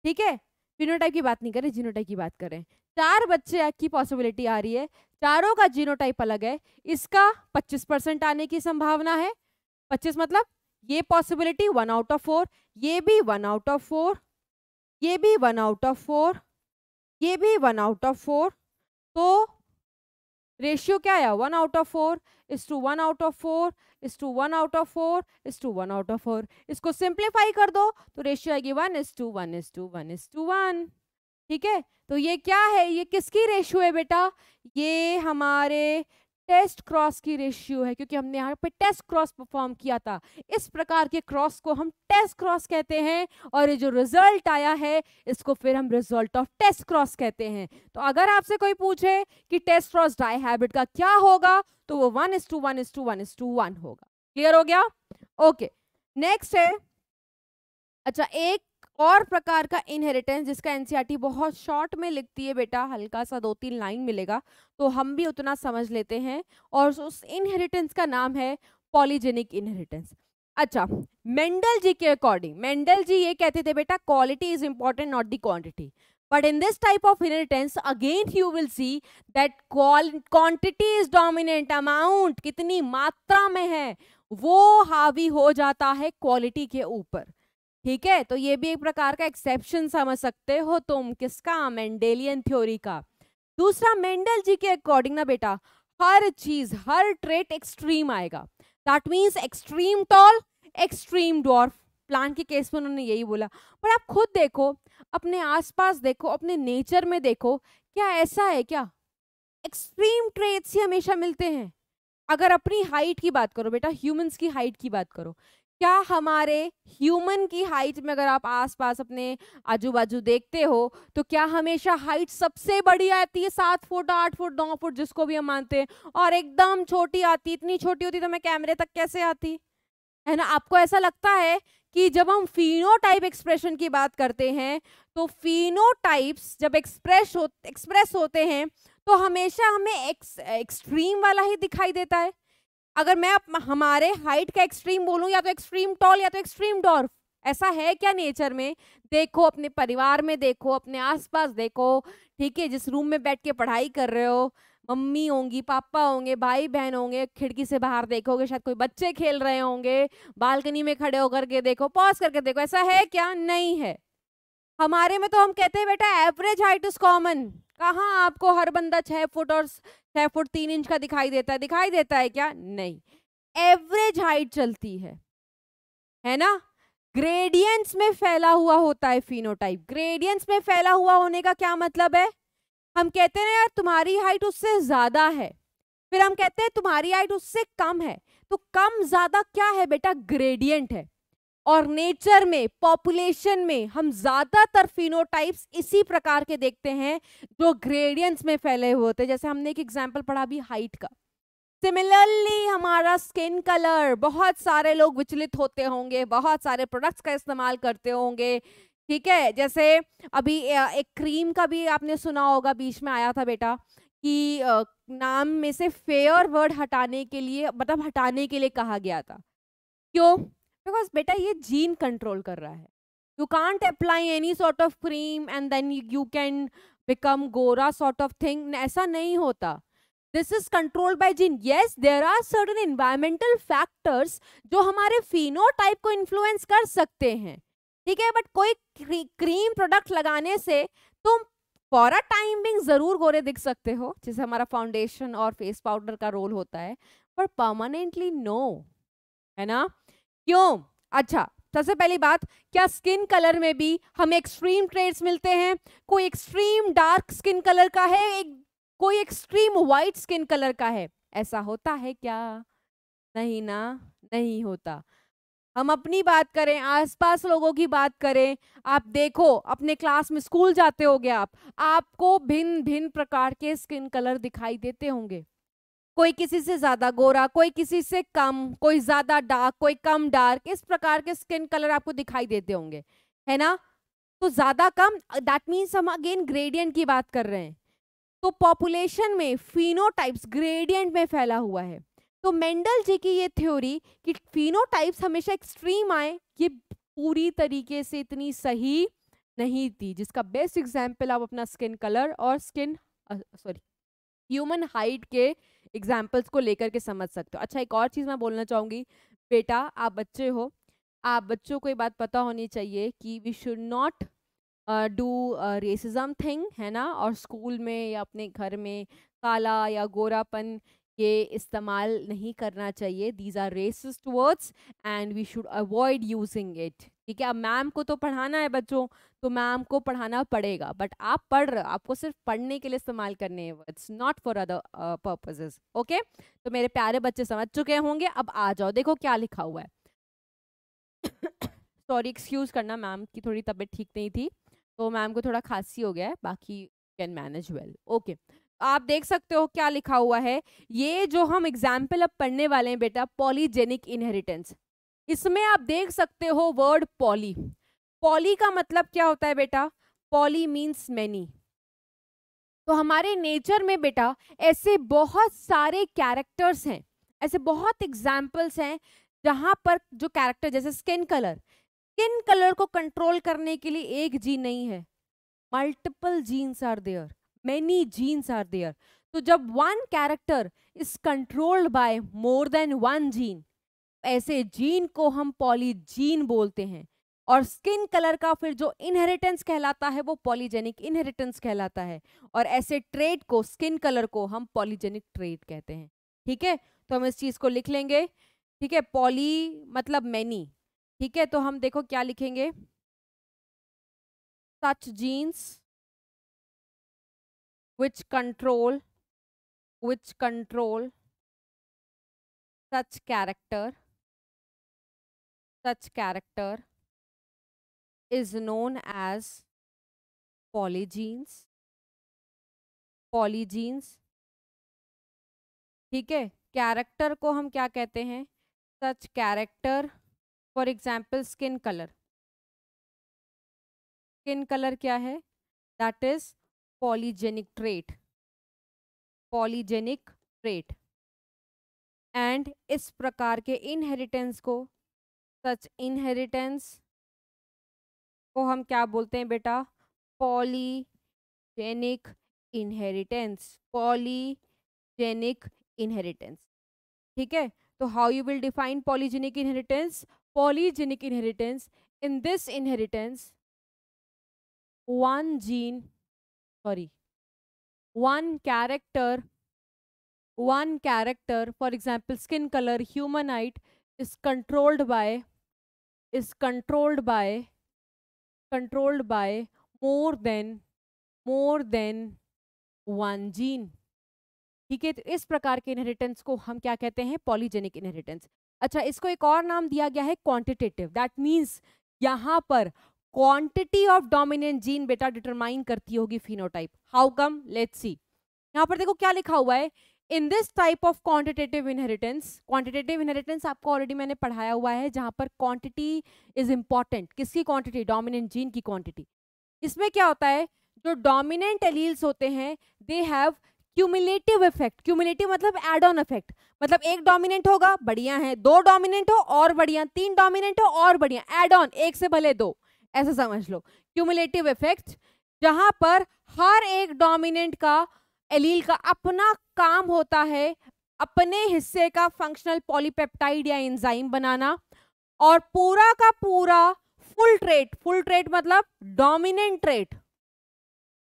ठीक है, फिनोटाइप की बात नहीं कर रहे, जीनोटाइप की बात कर रहे हैं. चार बच्चे की पॉसिबिलिटी आ रही है, चारों का जीनोटाइप अलग है, इसका 25% आने की संभावना है. 25 मतलब ये पॉसिबिलिटी 1/4, ये भी 1/4, ये भी 1/4, ये भी 1/4. तो रेशियो क्या आया, 1/4:1/4:1/4:1/4. इसको सिंप्लीफाई कर दो तो रेशियो आएगी 1:1:1:1. ठीक है, तो ये क्या है, ये किसकी रेशियो है बेटा, ये हमारे टेस्ट क्रॉस की रेशियो है, क्योंकि हमने यहाँ पे टेस्ट क्रॉस परफॉर्म किया था. इस प्रकार के क्रॉस को हम टेस्ट क्रॉस कहते हैं, और ये जो रिजल्ट आया है इसको फिर हम रिजल्ट ऑफ टेस्ट क्रॉस कहते हैं. तो अगर आपसे कोई पूछे कि टेस्ट क्रॉस डाई हाइब्रिड का क्या होगा, तो वो 1:1:1:1 होगा. क्लियर हो गया, ओके. नेक्स्ट है, अच्छा, एक और प्रकार का इनहेरिटेंस जिसका एनसीईआरटी बहुत शॉर्ट में लिखती है बेटा, हल्का सा 2-3 लाइन मिलेगा तो हम भी उतना समझ लेते हैं, और उस इनहेरिटेंस का नाम है पॉलीजेनिक इनहेरिटेंस. अच्छा, मेंडल जी के अकॉर्डिंग, मेंडल जी ये कहते थे बेटा, quality is important not the quantity, but in this type of inheritance again you will see that quantity is dominant. Amount कितनी मात्रा में है वो हावी हो जाता है क्वालिटी के ऊपर. ठीक है, तो ये भी एक प्रकार का एक्सेप्शन समझ सकते हो तुम, किसका, मेंडेलियन थ्योरी का. दूसरा मेंडल जी के अकॉर्डिंग ना बेटा हर चीज हर ट्रेट एक्सट्रीम आएगा, that means extreme tall extreme dwarf, plant के केस में उन्होंने यही बोला। पर आप खुद देखो, अपने आसपास देखो, अपने नेचर में देखो, क्या ऐसा है क्या एक्सट्रीम ट्रेट्स ही हमेशा मिलते हैं? अगर अपनी हाइट की बात करो बेटा, ह्यूमंस की हाइट की बात करो, क्या हमारे ह्यूमन की हाइट में अगर आप आसपास अपने आजू बाजू देखते हो तो क्या हमेशा हाइट सबसे बड़ी आती है 7 फुट 8 फुट 9 फुट जिसको भी हम मानते हैं, और एकदम छोटी आती, इतनी छोटी होती तो मैं कैमरे तक कैसे आती, है ना? आपको ऐसा लगता है कि जब हम फिनोटाइप एक्सप्रेशन की बात करते हैं तो फिनोटाइप्स जब एक्सप्रेस होते हैं तो हमेशा हमें एक्सट्रीम वाला ही दिखाई देता है। अगर मैं हमारे हाइट का एक्सट्रीम बोलूं, या तो एक्सट्रीम टॉल या तो एक्सट्रीम डॉर्फ, ऐसा है क्या नेचर में? देखो, अपने परिवार में देखो, अपने आसपास देखो, ठीक है? जिस रूम में बैठ के पढ़ाई कर रहे हो, मम्मी होंगी, पापा होंगे, भाई बहन होंगे, खिड़की से बाहर देखोगे, शायद कोई बच्चे खेल रहे होंगे, बालकनी में खड़े होकर के देखो, पॉज करके देखो, ऐसा है क्या? नहीं है। हमारे में तो हम कहते हैं बेटा एवरेज हाइट इज कॉमन, कहाँ आपको हर बंदा 6 फुट और 6 फुट 3 इंच का दिखाई देता है? दिखाई देता है क्या? नहीं, एवरेज हाइट चलती है ना? ग्रेडियंट्स में फैला हुआ होता है फिनोटाइप। ग्रेडियंट्स में फैला हुआ होने का क्या मतलब है? हम कहते हैं यार तुम्हारी हाइट उससे ज्यादा है, फिर हम कहते हैं तुम्हारी हाइट उससे कम है, तो कम ज्यादा क्या है बेटा? ग्रेडियंट है। और नेचर में, पॉपुलेशन में हम ज्यादातर फिनोटाइप्स इसी प्रकार के देखते हैं जो ग्रेडियंट्स में फैले हुए होते हैं। जैसे हमने एक एग्जाम्पल पढ़ा अभी हाइट का। सिमिलरली हमारा स्किन कलर, बहुत सारे लोग विचलित होते होंगे, बहुत सारे प्रोडक्ट्स का इस्तेमाल करते होंगे, ठीक है? जैसे अभी एक क्रीम का भी आपने सुना होगा, बीच में आया था बेटा कि नाम में से फेयर वर्ड हटाने के लिए, मतलब हटाने के लिए कहा गया था। क्यों? बिकॉज बेटा ये जीन कंट्रोल कर रहा है। You can't apply any sort of cream and then you can become गोरा सॉर्ट ऑफ थिंग, ऐसा नहीं होता। This is controlled by gene. Yes, there are certain environmental factors जो हमारे फिनोटाइप को इन्फ्लुएंस कर सकते हैं, ठीक है? बट कोई क्रीम प्रोडक्ट लगाने से तुम फॉर अ टाइम बिंग जरूर गोरे दिख सकते हो, जैसे हमारा फाउंडेशन और फेस पाउडर का रोल होता है, पर परमानेंटली नो, है ना? क्यों? अच्छा, सबसे पहली बात, क्या स्किन कलर में भी हमें एक्सट्रीम ट्रेड्स मिलते हैं? कोई एक्सट्रीम डार्क स्किन कलर का है, कोई एक्सट्रीम वाइट स्किन कलर का है, ऐसा होता है क्या? नहीं ना, नहीं होता। हम अपनी बात करें, आसपास लोगों की बात करें, आप देखो अपने क्लास में, स्कूल जाते होंगे आप, आपको भिन्न भिन्न प्रकार के स्किन कलर दिखाई देते होंगे। कोई किसी से ज़्यादा गोरा, कोई किसी से कम, कोई ज़्यादा डार्क, कोई कम डार्क, इस प्रकार के स्किन कलर आपको दिखाई देते होंगे, है ना? तो ज़्यादा कम, दैट मीन्स हम अगेन ग्रेडियंट की बात कर रहे हैं। तो पॉपुलेशन में फिनोटाइप्स ग्रेडियंट में फैला हुआ है। तो मेंडल जी की ये थ्योरी कि फिनोटाइप्स हमेशा एक्सट्रीम आए, ये पूरी तरीके से इतनी सही नहीं थी, जिसका बेस्ट एग्जाम्पल आप अपना स्किन कलर और ह्यूमन हाइट के एग्जाम्पल्स को लेकर के समझ सकते हो। अच्छा, एक और चीज़ मैं बोलना चाहूँगी बेटा, आप बच्चे हो, आप बच्चों को ये बात पता होनी चाहिए कि we should not do racism thing, है ना? और स्कूल में या अपने घर में काला या गोरापन ये इस्तेमाल नहीं करना चाहिए। These are racist words and we should avoid using it, ठीक है? अब मैम को तो पढ़ाना है बच्चों, तो मैम को पढ़ाना पड़ेगा, बट आप पढ़ रहे हो, आपको सिर्फ पढ़ने के लिए इस्तेमाल करने हैं words, not for other purposes. Okay, तो मेरे प्यारे बच्चे समझ चुके होंगे। अब आ जाओ, देखो क्या लिखा हुआ है। सॉरी, एक्सक्यूज करना, मैम की थोड़ी तबीयत ठीक नहीं थी, तो मैम को थोड़ा खांसी हो गया है, बाकी कैन मैनेज वेल। ओके, आप देख सकते हो क्या लिखा हुआ है। ये जो हम एग्जाम्पल अब पढ़ने वाले हैं बेटा, पॉलीजेनिक इनहेरिटेंस, इसमें आप देख सकते हो वर्ड पॉली। पॉली का मतलब क्या होता है बेटा? Poly means many. तो हमारे नेचर में बेटा ऐसे बहुत सारे कैरेक्टर्स हैं, ऐसे बहुत एग्जाम्पल्स हैं जहाँ पर जो कैरेक्टर, जैसे स्किन कलर को कंट्रोल करने के लिए एक जीन नहीं है, multiple genes are there, many genes are there. तो जब one character is controlled by more than one gene, ऐसे जीन को हम पॉलीजीन बोलते हैं। और स्किन कलर का फिर जो इनहेरिटेंस कहलाता है वो पॉलीजेनिक इनहेरिटेंस कहलाता है, और ऐसे ट्रेट को, स्किन कलर को हम पॉलीजेनिक ट्रेट कहते हैं। ठीक है, तो हम इस चीज को लिख लेंगे। ठीक है, पॉली मतलब मैनी। ठीक है, तो हम देखो क्या लिखेंगे, such genes which control such character is known as polygenes। ठीक है, कैरेक्टर को हम क्या कहते हैं, such character. For example skin colour, skin colour क्या है, that is polygenic trait, polygenic trait. And इस प्रकार के इनहेरिटेंस को, सच इनहेरिटेंस को हम क्या बोलते हैं बेटा, पॉलीजेनिक इनहेरिटेंस, पॉलीजेनिक इनहेरिटेंस। ठीक है, तो how you will define polygenic inheritance, polygenic inheritance, in this inheritance one character, for example skin color, human height, is controlled by more than one gene। ठीक है, तो इस प्रकार के इनहेरिटेंस को हम क्या कहते हैं, पॉलीजेनिक इनहेरिटेंस। अच्छा, इसको एक और नाम दिया गया है क्वांटिटेटिव, दैट मीन्स यहाँ पर क्वांटिटी ऑफ डोमिनेंट जीन बेटा डिटरमाइन करती होगी phenotype. How come, let's see. यहाँ पर देखो क्या लिखा हुआ है, in this type of quantitative inheritance. Quantitative inheritance आपको ऑलरेडी मैंने पढ़ाया हुआ है, जहां पर क्वांटिटी इज इंपॉर्टेंट। किसकी क्वांटिटी, डोमिनेंट जीन की क्वांटिटी। इसमें क्या होता है, जो डोमिनेंट एलील्स होते हैं they have cumulative effect. Cumulative मतलब एड ऑन इफेक्ट, मतलब एक डोमिनेंट होगा बढ़िया है, दो डोमिनेंट हो और बढ़िया, तीन डोमिनेंट हो और बढ़िया, एड ऑन, एक से भले दो, ऐसा समझ लो क्यूमुलेटिव इफेक्ट। जहां पर हर एक डोमिनेंट का, एलील का अपना काम होता है अपने हिस्से का फंक्शनल पॉलीपेप्टाइड या एंजाइम बनाना, और पूरा का पूरा फुल ट्रेट मतलब डोमिनेंट ट्रेट,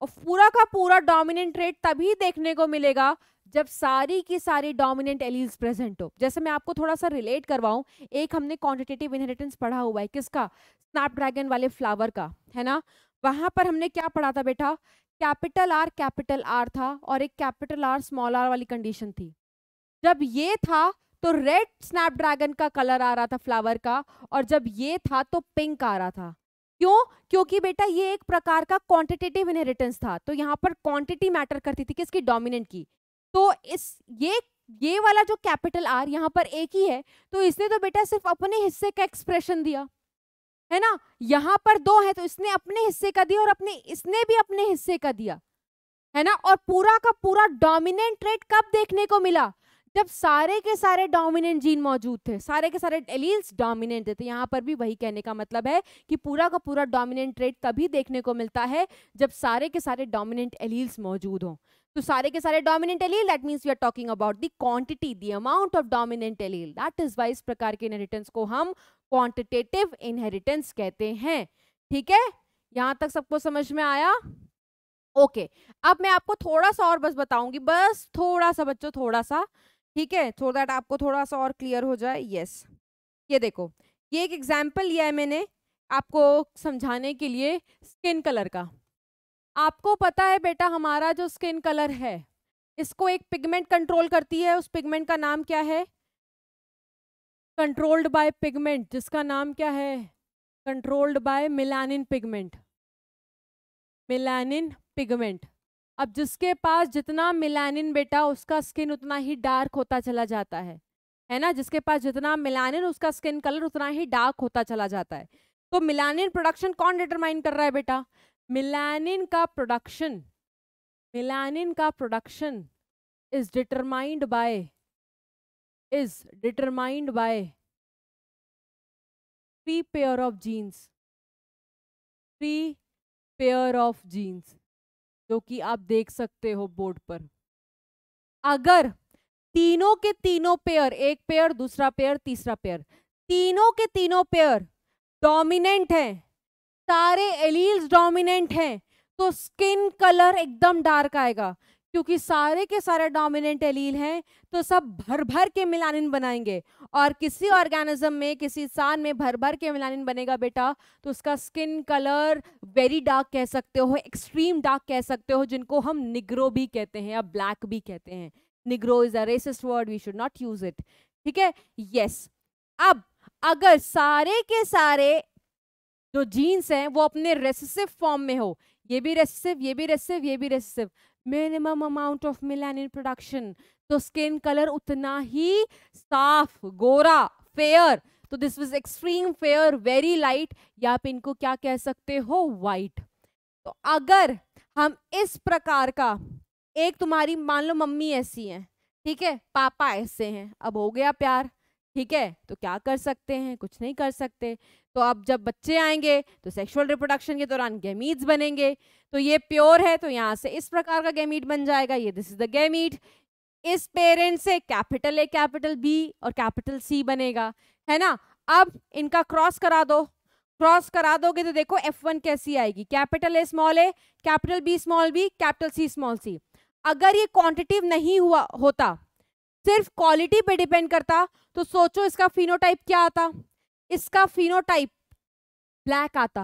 और पूरा का पूरा डोमिनेंट ट्रेट तभी देखने को मिलेगा जब सारी की सारी डोमिनेंट एलील्स प्रेजेंट हो। जैसे मैं आपको थोड़ा सा रिलेट करवाऊं, एक हमने क्वांटिटेटिव इनहेरिटेंस पढ़ा हुआ है, किसका, स्नैपड्रैगन वाले फ्लावर का, है ना। वहां पर हमने क्या पढ़ा था बेटा, कैपिटल आर था और एक कैपिटल आर स्मॉल आर वाली कंडीशन थी। जब ये था तो रेड स्नैपड्रैगन का कलर आ रहा था फ्लावर का, और जब ये था तो पिंक आ रहा था। क्यों, क्योंकि बेटा ये एक प्रकार का क्वांटिटेटिव इनहेरिटेंस था, तो यहाँ पर क्वांटिटी मैटर करती थी, किसकी, डोमिनेंट की। तो इस ये वाला जो कैपिटल आर यहाँ पर एक ही है, तो इसने तो बेटा सिर्फ अपने हिस्से का एक्सप्रेशन दिया, है ना। यहाँ पर दो है तो इसने अपने हिस्से का दिया और इसने भी अपने हिस्से का दिया, है ना। और पूरा का पूरा डोमिनेंट ट्रेट कब देखने को मिला, जब सारे के सारे डोमिनेंट जीन मौजूद थे, सारे के सारे एलील्स डोमिनेंट थे। तो यहाँ पर भी वही कहने का मतलब है कि पूरा का पूरा डोमिनेंट ट्रेट तभी देखने को मिलता है जब सारे के सारे डोमिनेंट एलील्स मौजूद हों। तो सारे के सारे dominant allele, that means we are talking about the quantity, the amount of dominant allele, that is why इस प्रकार के इनहेरिटेंस को हम क्वांटिटेटिव इनहेरिटेंस कहते हैं। ठीक है, यहां तक सबको समझ में आया? ओके, अब मैं आपको थोड़ा सा और बस बताऊंगी, बस थोड़ा सा बच्चों, थोड़ा सा, ठीक है, सो दैट आपको थोड़ा सा और क्लियर हो जाए। यस, ये देखो, ये एक एग्जाम्पल लिया है मैंने आपको समझाने के लिए स्किन कलर का। आपको पता है बेटा हमारा जो स्किन कलर है, इसको एक पिगमेंट कंट्रोल करती है, उस पिगमेंट का नाम क्या है, कंट्रोल्ड बाय पिगमेंट, जिसका नाम क्या है, controlled by melanin pigment, melanin pigment. अब जिसके पास जितना मेलानिन बेटा, उसका स्किन उतना ही डार्क होता चला जाता है ना, जिसके पास जितना मेलानिन, उसका स्किन कलर उतना ही डार्क होता चला जाता है। तो मेलानिन प्रोडक्शन कौन डिटरमाइन कर रहा है बेटा, मेलानिन का production is determined by 3 pair of genes, जो कि आप देख सकते हो बोर्ड पर। अगर तीनों के तीनों पेयर, एक पेयर, दूसरा पेयर, तीसरा पेयर, तीनों के तीनों पेयर डोमिनेंट है, सारे एलील्स डोमिनेंट हैं, तो स्किन कलर एकदम डार्क आएगा, क्योंकि सारे के सारे डोमिनेंट एलील हैं, तो सब भर भर के मेलानिन बनाएंगे। और किसी ऑर्गेनिज्म में, किसी इंसान में भर भर के मेलानिन बनेगा बेटा, तो उसका स्किन कलर वेरी डार्क कह सकते हो, एक्सट्रीम डार्क कह सकते हो, जिनको हम निग्रो भी कहते हैं या ब्लैक भी कहते हैं। Negro is a racist word, we should not use it, ठीक है। यस, अब अगर सारे के सारे जो जीन्स हैं वो अपने रेसेसिव फॉर्म में हो, ये भी रेसेसिव, ये भी रेसेसिव, ये भी recessive, minimum amount of melanin production, तो स्किन कलर उतना ही साफ, गोरा, फेयर, तो this was extreme fair, very light, या आप इनको क्या कह सकते हो, वाइट। तो अगर हम इस प्रकार का एक, तुम्हारी मान लो मम्मी ऐसी हैं, ठीक है, पापा ऐसे हैं, अब हो गया प्यार, ठीक है, तो क्या कर सकते हैं, कुछ नहीं कर सकते। तो अब जब बच्चे आएंगे तो सेक्सुअल रिप्रोडक्शन के दौरान गैमीट्स बनेंगे, तो ये प्योर है, तो यहाँ से इस प्रकार का गैमीट बन जाएगा, ये दिस इज द गैमीट। इस पेरेंट से कैपिटल ए, कैपिटल बी और कैपिटल सी बनेगा, है ना। अब इनका क्रॉस करा दो, क्रॉस करा दोगे तो देखो F1 कैसी आएगी, capital A small A, capital B small B, capital C small C. अगर ये क्वांटिटिव नहीं हुआ होता, सिर्फ क्वालिटी पे डिपेंड करता, तो सोचो इसका फिनोटाइप क्या आता, इसका फिनोटाइप ब्लैक आता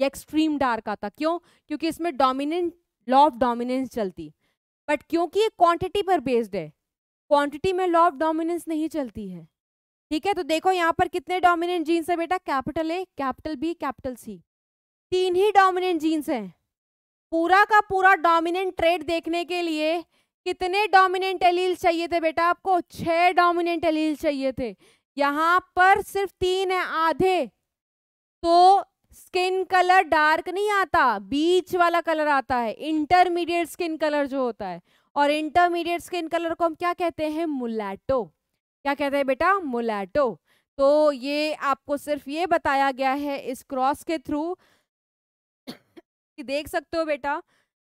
या एक्सट्रीम डार्क आता। क्यों? क्योंकि इसमें डोमिनेंट, लॉ ऑफ डोमिनेंस चलती, बट क्योंकि ये क्वांटिटी पर बेस्ड है, क्वांटिटी में लॉ ऑफ डोमिनेंस नहीं चलती है, ठीक है। तो देखो यहाँ पर कितने डोमिनेंट जीन्स है बेटा, capital A, capital B, capital C, तीन ही डोमिनेंट जीन्स हैं। पूरा का पूरा डोमिनेंट ट्रेड देखने के लिए कितने डोमिनेंट एलील चाहिए थे बेटा आपको, 6 डोमिनेंट एलील चाहिए थे, यहाँ पर सिर्फ 3 है, आधे। तो स्किन कलर डार्क नहीं आता, बीच वाला कलर आता है, इंटरमीडिएट स्किन कलर जो होता है। और इंटरमीडिएट स्किन कलर को हम क्या कहते हैं, मुलैटो, क्या कहते हैं बेटा, मुलैटो। तो ये आपको सिर्फ ये बताया गया है इस क्रॉस के थ्रू कि देख सकते हो बेटा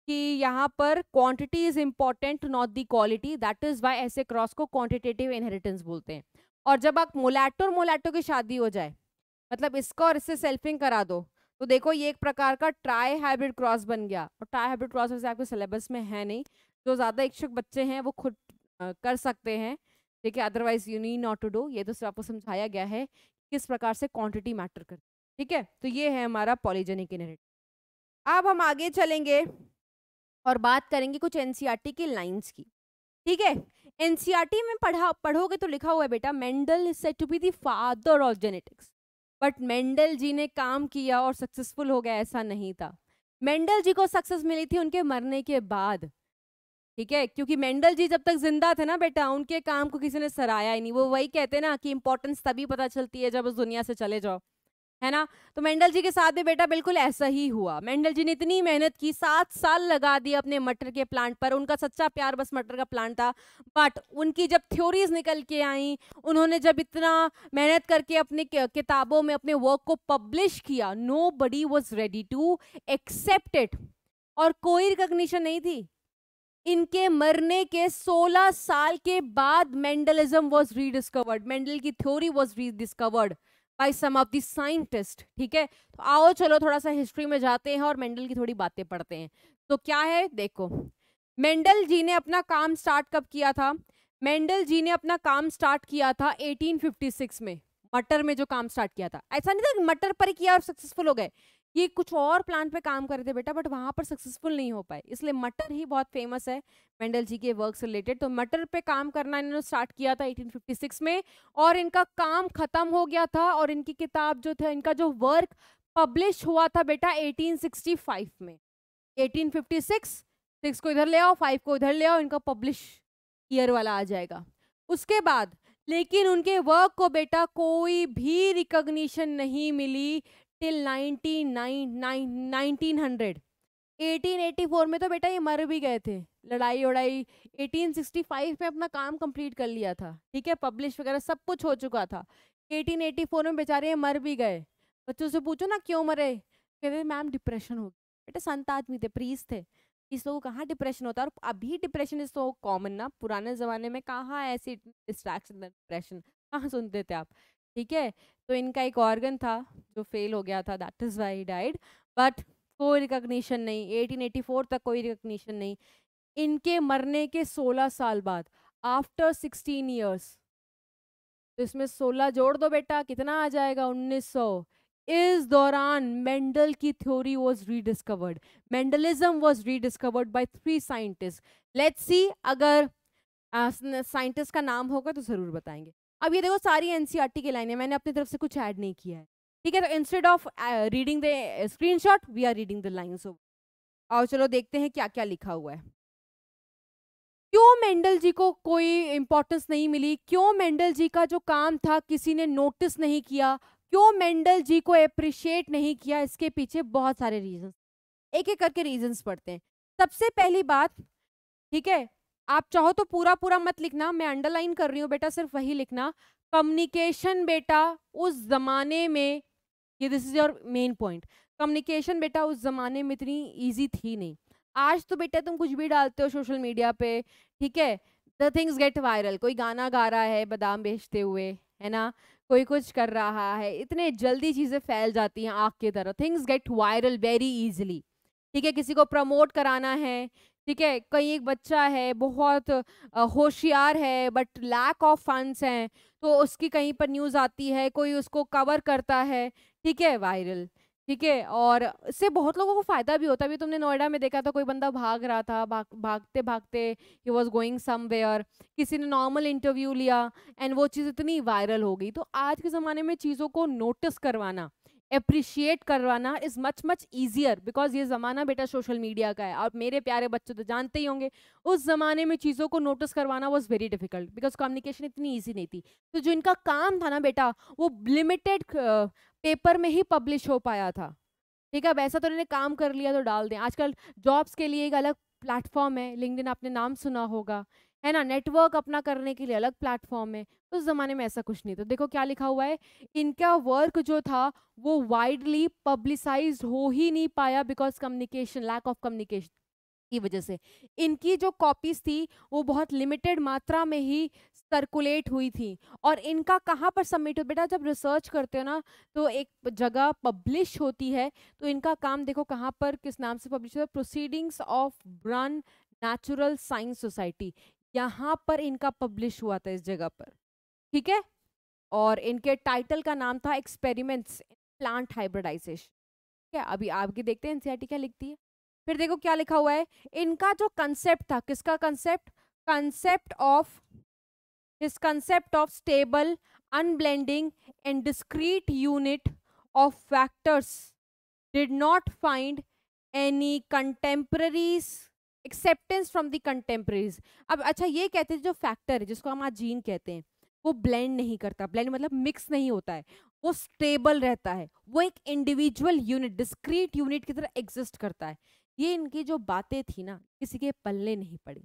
कि यहाँ पर quantity is important not the quality, that is why ऐसे क्रॉस को क्वांटिटेटिव इनहेरिटेंस बोलते हैं। और जब आप मुलैटो और मुलैटो की शादी हो जाए, मतलब इसका और इससे सेल्फिंग करा दो, तो देखो ये एक प्रकार का ट्राई हाइब्रिड क्रॉस बन गया। और ट्राई हाइब्रिड क्रॉस वैसे आपके सिलेबस में है नहीं, जो ज़्यादा इच्छुक बच्चे हैं वो खुद कर सकते हैं, ठीक है, otherwise you need not to do. ये तो सिर्फ आपको समझाया गया है किस प्रकार से क्वान्टिटी मैटर करती है, ठीक है। तो ये है हमारा पॉलीजेनिक इनहेरिटेंस। अब हम आगे चलेंगे और बात करेंगे कुछ एनसीईआरटी की लाइंस की, ठीक है। एनसीईआरटी में पढ़ोगे तो लिखा हुआ है बेटा, Mendel is said to be the father of genetics, but Mendel ji ने काम किया और सक्सेसफुल हो गया ऐसा नहीं था। मेंडल जी को सक्सेस मिली थी उनके मरने के बाद, ठीक है, क्योंकि मेंडल जी जब तक जिंदा थे ना बेटा, उनके काम को किसी ने सराहाया ही नहीं। वो वही कहते हैं ना कि इंपॉर्टेंस तभी पता चलती है जब उस दुनिया से चले जाओ, है ना। तो मेंडल जी के साथ भी बेटा बिल्कुल ऐसा ही हुआ। मेंडल जी ने इतनी मेहनत की, 7 साल लगा दिए अपने मटर के प्लांट पर, उनका सच्चा प्यार बस मटर का प्लांट था। बट उनकी जब थ्योरीज निकल के आई, उन्होंने जब इतना मेहनत करके अपने किताबों में अपने वर्क को पब्लिश किया, nobody was ready to accept it, और कोई रिकॉग्निशन नहीं थी। इनके मरने के 16 साल के बाद मेंडलिज्म वाज रीडिस्कवर्ड, मेंडल की theory was rediscovered by some of the scientist, ठीक है। तो आओ चलो थोड़ा सा हिस्ट्री में जाते हैं और मेंडल की थोड़ी बातें पढ़ते हैं। तो क्या है देखो, मेंडल जी ने अपना काम स्टार्ट कब किया था? मेंडल जी ने अपना काम स्टार्ट किया था 1856 में, मटर में जो काम स्टार्ट किया था। ऐसा नहीं था कि मटर पर ही किया और सक्सेसफुल हो गए, ये कुछ और प्लांट पे काम कर रहे थे बेटा, बट वहाँ पर सक्सेसफुल नहीं हो पाए, इसलिए मटर ही बहुत फेमस है मेंडल जी के वर्क से रिलेटेड। तो मटर पे काम करना इन्होंने स्टार्ट किया था 1856 में, और इनका काम खत्म हो गया था, और इनकी किताब जो था, इनका जो वर्क पब्लिश हुआ था बेटा 1865 में। 1856, 6 को इधर ले आओ, 5 को इधर ले आओ, इनका पब्लिश ईयर वाला आ जाएगा। उसके बाद लेकिन उनके वर्क को बेटा कोई भी रिकॉग्निशन नहीं मिली टिल 1900, 1884 में तो बेटा ये मर भी गए थे, लड़ाई उड़ाई। 1865 में अपना काम कंप्लीट कर लिया था, ठीक है, पब्लिश वगैरह सब कुछ हो चुका था। 1884 में बेचारे ये मर भी गए। बच्चों से पूछो ना क्यों मरे, कहते मैम डिप्रेशन हो गया। बेटा संत आदमी थे, प्रीस्ट थे, इस लोगों को कहाँ डिप्रेशन होता है? और अभी डिप्रेशन इज तो कॉमन ना, पुराने ज़माने में कहाँ ऐसी डिस्ट्रैक्शन, डिप्रेशन कहाँ सुनते थे आप, ठीक है, तो इनका एक ऑर्गन था जो फेल हो गया था, that is why he died, but कोई रिकग्निशन नहीं, 1884 तक कोई रिकग्निशन नहीं। इनके मरने के 16 साल बाद, आफ्टर 16 ईयर्स, तो इसमें 16 जोड़ दो बेटा, कितना आ जाएगा 1900। इस दौरान मेंडल की theory was rediscovered, Mendelism was rediscovered by 3 scientist. Let's see, अगर साइंटिस्ट का नाम होगा तो ज़रूर बताएंगे। अब ये देखो सारी एनसीईआरटी की लाइनें, मैंने अपनी तरफ से कुछ ऐड नहीं किया है, ठीक है। तो instead of reading the screenshot we are reading the lines. और चलो देखते हैं क्या क्या लिखा हुआ है। क्यों मेंडल जी को कोई इम्पोर्टेंस नहीं मिली, क्यों मेंडल जी का जो काम था किसी ने नोटिस नहीं किया, क्यों मेंडल जी को अप्रिशिएट नहीं किया, इसके पीछे बहुत सारे रीजंस, एक एक करके रीजंस पढ़ते हैं। सबसे पहली बात, ठीक है, आप चाहो तो पूरा पूरा मत लिखना, मैं अंडरलाइन कर रही हूँ बेटा, सिर्फ वही लिखना। कम्युनिकेशन बेटा उस ज़माने में, ये this is your main point, communication बेटा उस ज़माने में इतनी ईजी थी नहीं। आज तो बेटा तुम कुछ भी डालते हो सोशल मीडिया पे, ठीक है, द थिंग्स गेट वायरल, कोई गाना गा रहा है बादाम बेचते हुए, है ना, कोई कुछ कर रहा है, इतने जल्दी चीज़ें फैल जाती हैं आग की तरह, things get viral very easily, ठीक है। किसी को प्रमोट कराना है, ठीक है, कहीं एक बच्चा है बहुत होशियार है बट लैक ऑफ फंड्स हैं, तो उसकी कहीं पर न्यूज़ आती है, कोई उसको कवर करता है, ठीक है, वायरल, ठीक है, और इससे बहुत लोगों को फ़ायदा भी होता है। अभी तुमने नोएडा में देखा था, कोई बंदा भाग रहा था, भागते भागते ही वॉज गोइंग समवेयर, किसी ने नॉर्मल इंटरव्यू लिया एंड वो चीज़ इतनी वायरल हो गई। तो आज के ज़माने में चीज़ों को नोटिस करवाना, अप्रिशिएट करवाना is much much easier, because ये ज़माना बेटा सोशल मीडिया का है। और मेरे प्यारे बच्चों तो जानते ही होंगे उस ज़माने में चीज़ों को नोटिस करवाना was very difficult, because communication इतनी ईजी नहीं थी। तो जो इनका काम था ना बेटा वो लिमिटेड पेपर में ही पब्लिश हो पाया था, ठीक है। वैसा तो इन्होंने काम कर लिया तो डाल दें। आजकल जॉब्स के लिए एक अलग प्लेटफॉर्म है, लिंक्डइन आपने नाम सुना होगा, है ना, नेटवर्क अपना करने के लिए अलग प्लेटफॉर्म है। उस ज़माने में ऐसा कुछ नहीं था। देखो क्या लिखा हुआ है, इनका वर्क जो था वो वाइडली पब्लिसाइज हो ही नहीं पाया because communication, lack of communication की वजह से। इनकी जो कॉपीज़ थी वो बहुत लिमिटेड मात्रा में ही सर्कुलेट हुई थी। और इनका कहाँ पर सबमिट हो बेटा, जब रिसर्च करते हो ना तो एक जगह पब्लिश होती है, तो इनका काम देखो कहाँ पर किस नाम से पब्लिश होता है, proceedings of Brunn natural science society, यहाँ पर इनका पब्लिश हुआ था, इस जगह पर, ठीक है। और इनके टाइटल का नाम था एक्सपेरिमेंट्स प्लांट हाइब्रिडाइजेशन, ठीक है। अभी आपकी देखते हैं एनसीईआरटी क्या लिखती है। फिर देखो क्या लिखा हुआ है, इनका जो कंसेप्ट था, किसका concept, concept of stable unblending and discrete unit of factors did not find any contemporaries acceptance from the contemporaries. अब अच्छा ये कहते हैं जो फैक्टर है जिसको हम आज जीन कहते हैं वो ब्लेंड नहीं करता, ब्लेंड मतलब मिक्स नहीं होता है, वो स्टेबल रहता है, वो एक इंडिविजुअल यूनिट, डिस्क्रीट यूनिट की तरह एग्जिस्ट करता है। ये इनकी जो बातें थी ना किसी के पल्ले नहीं पड़ी,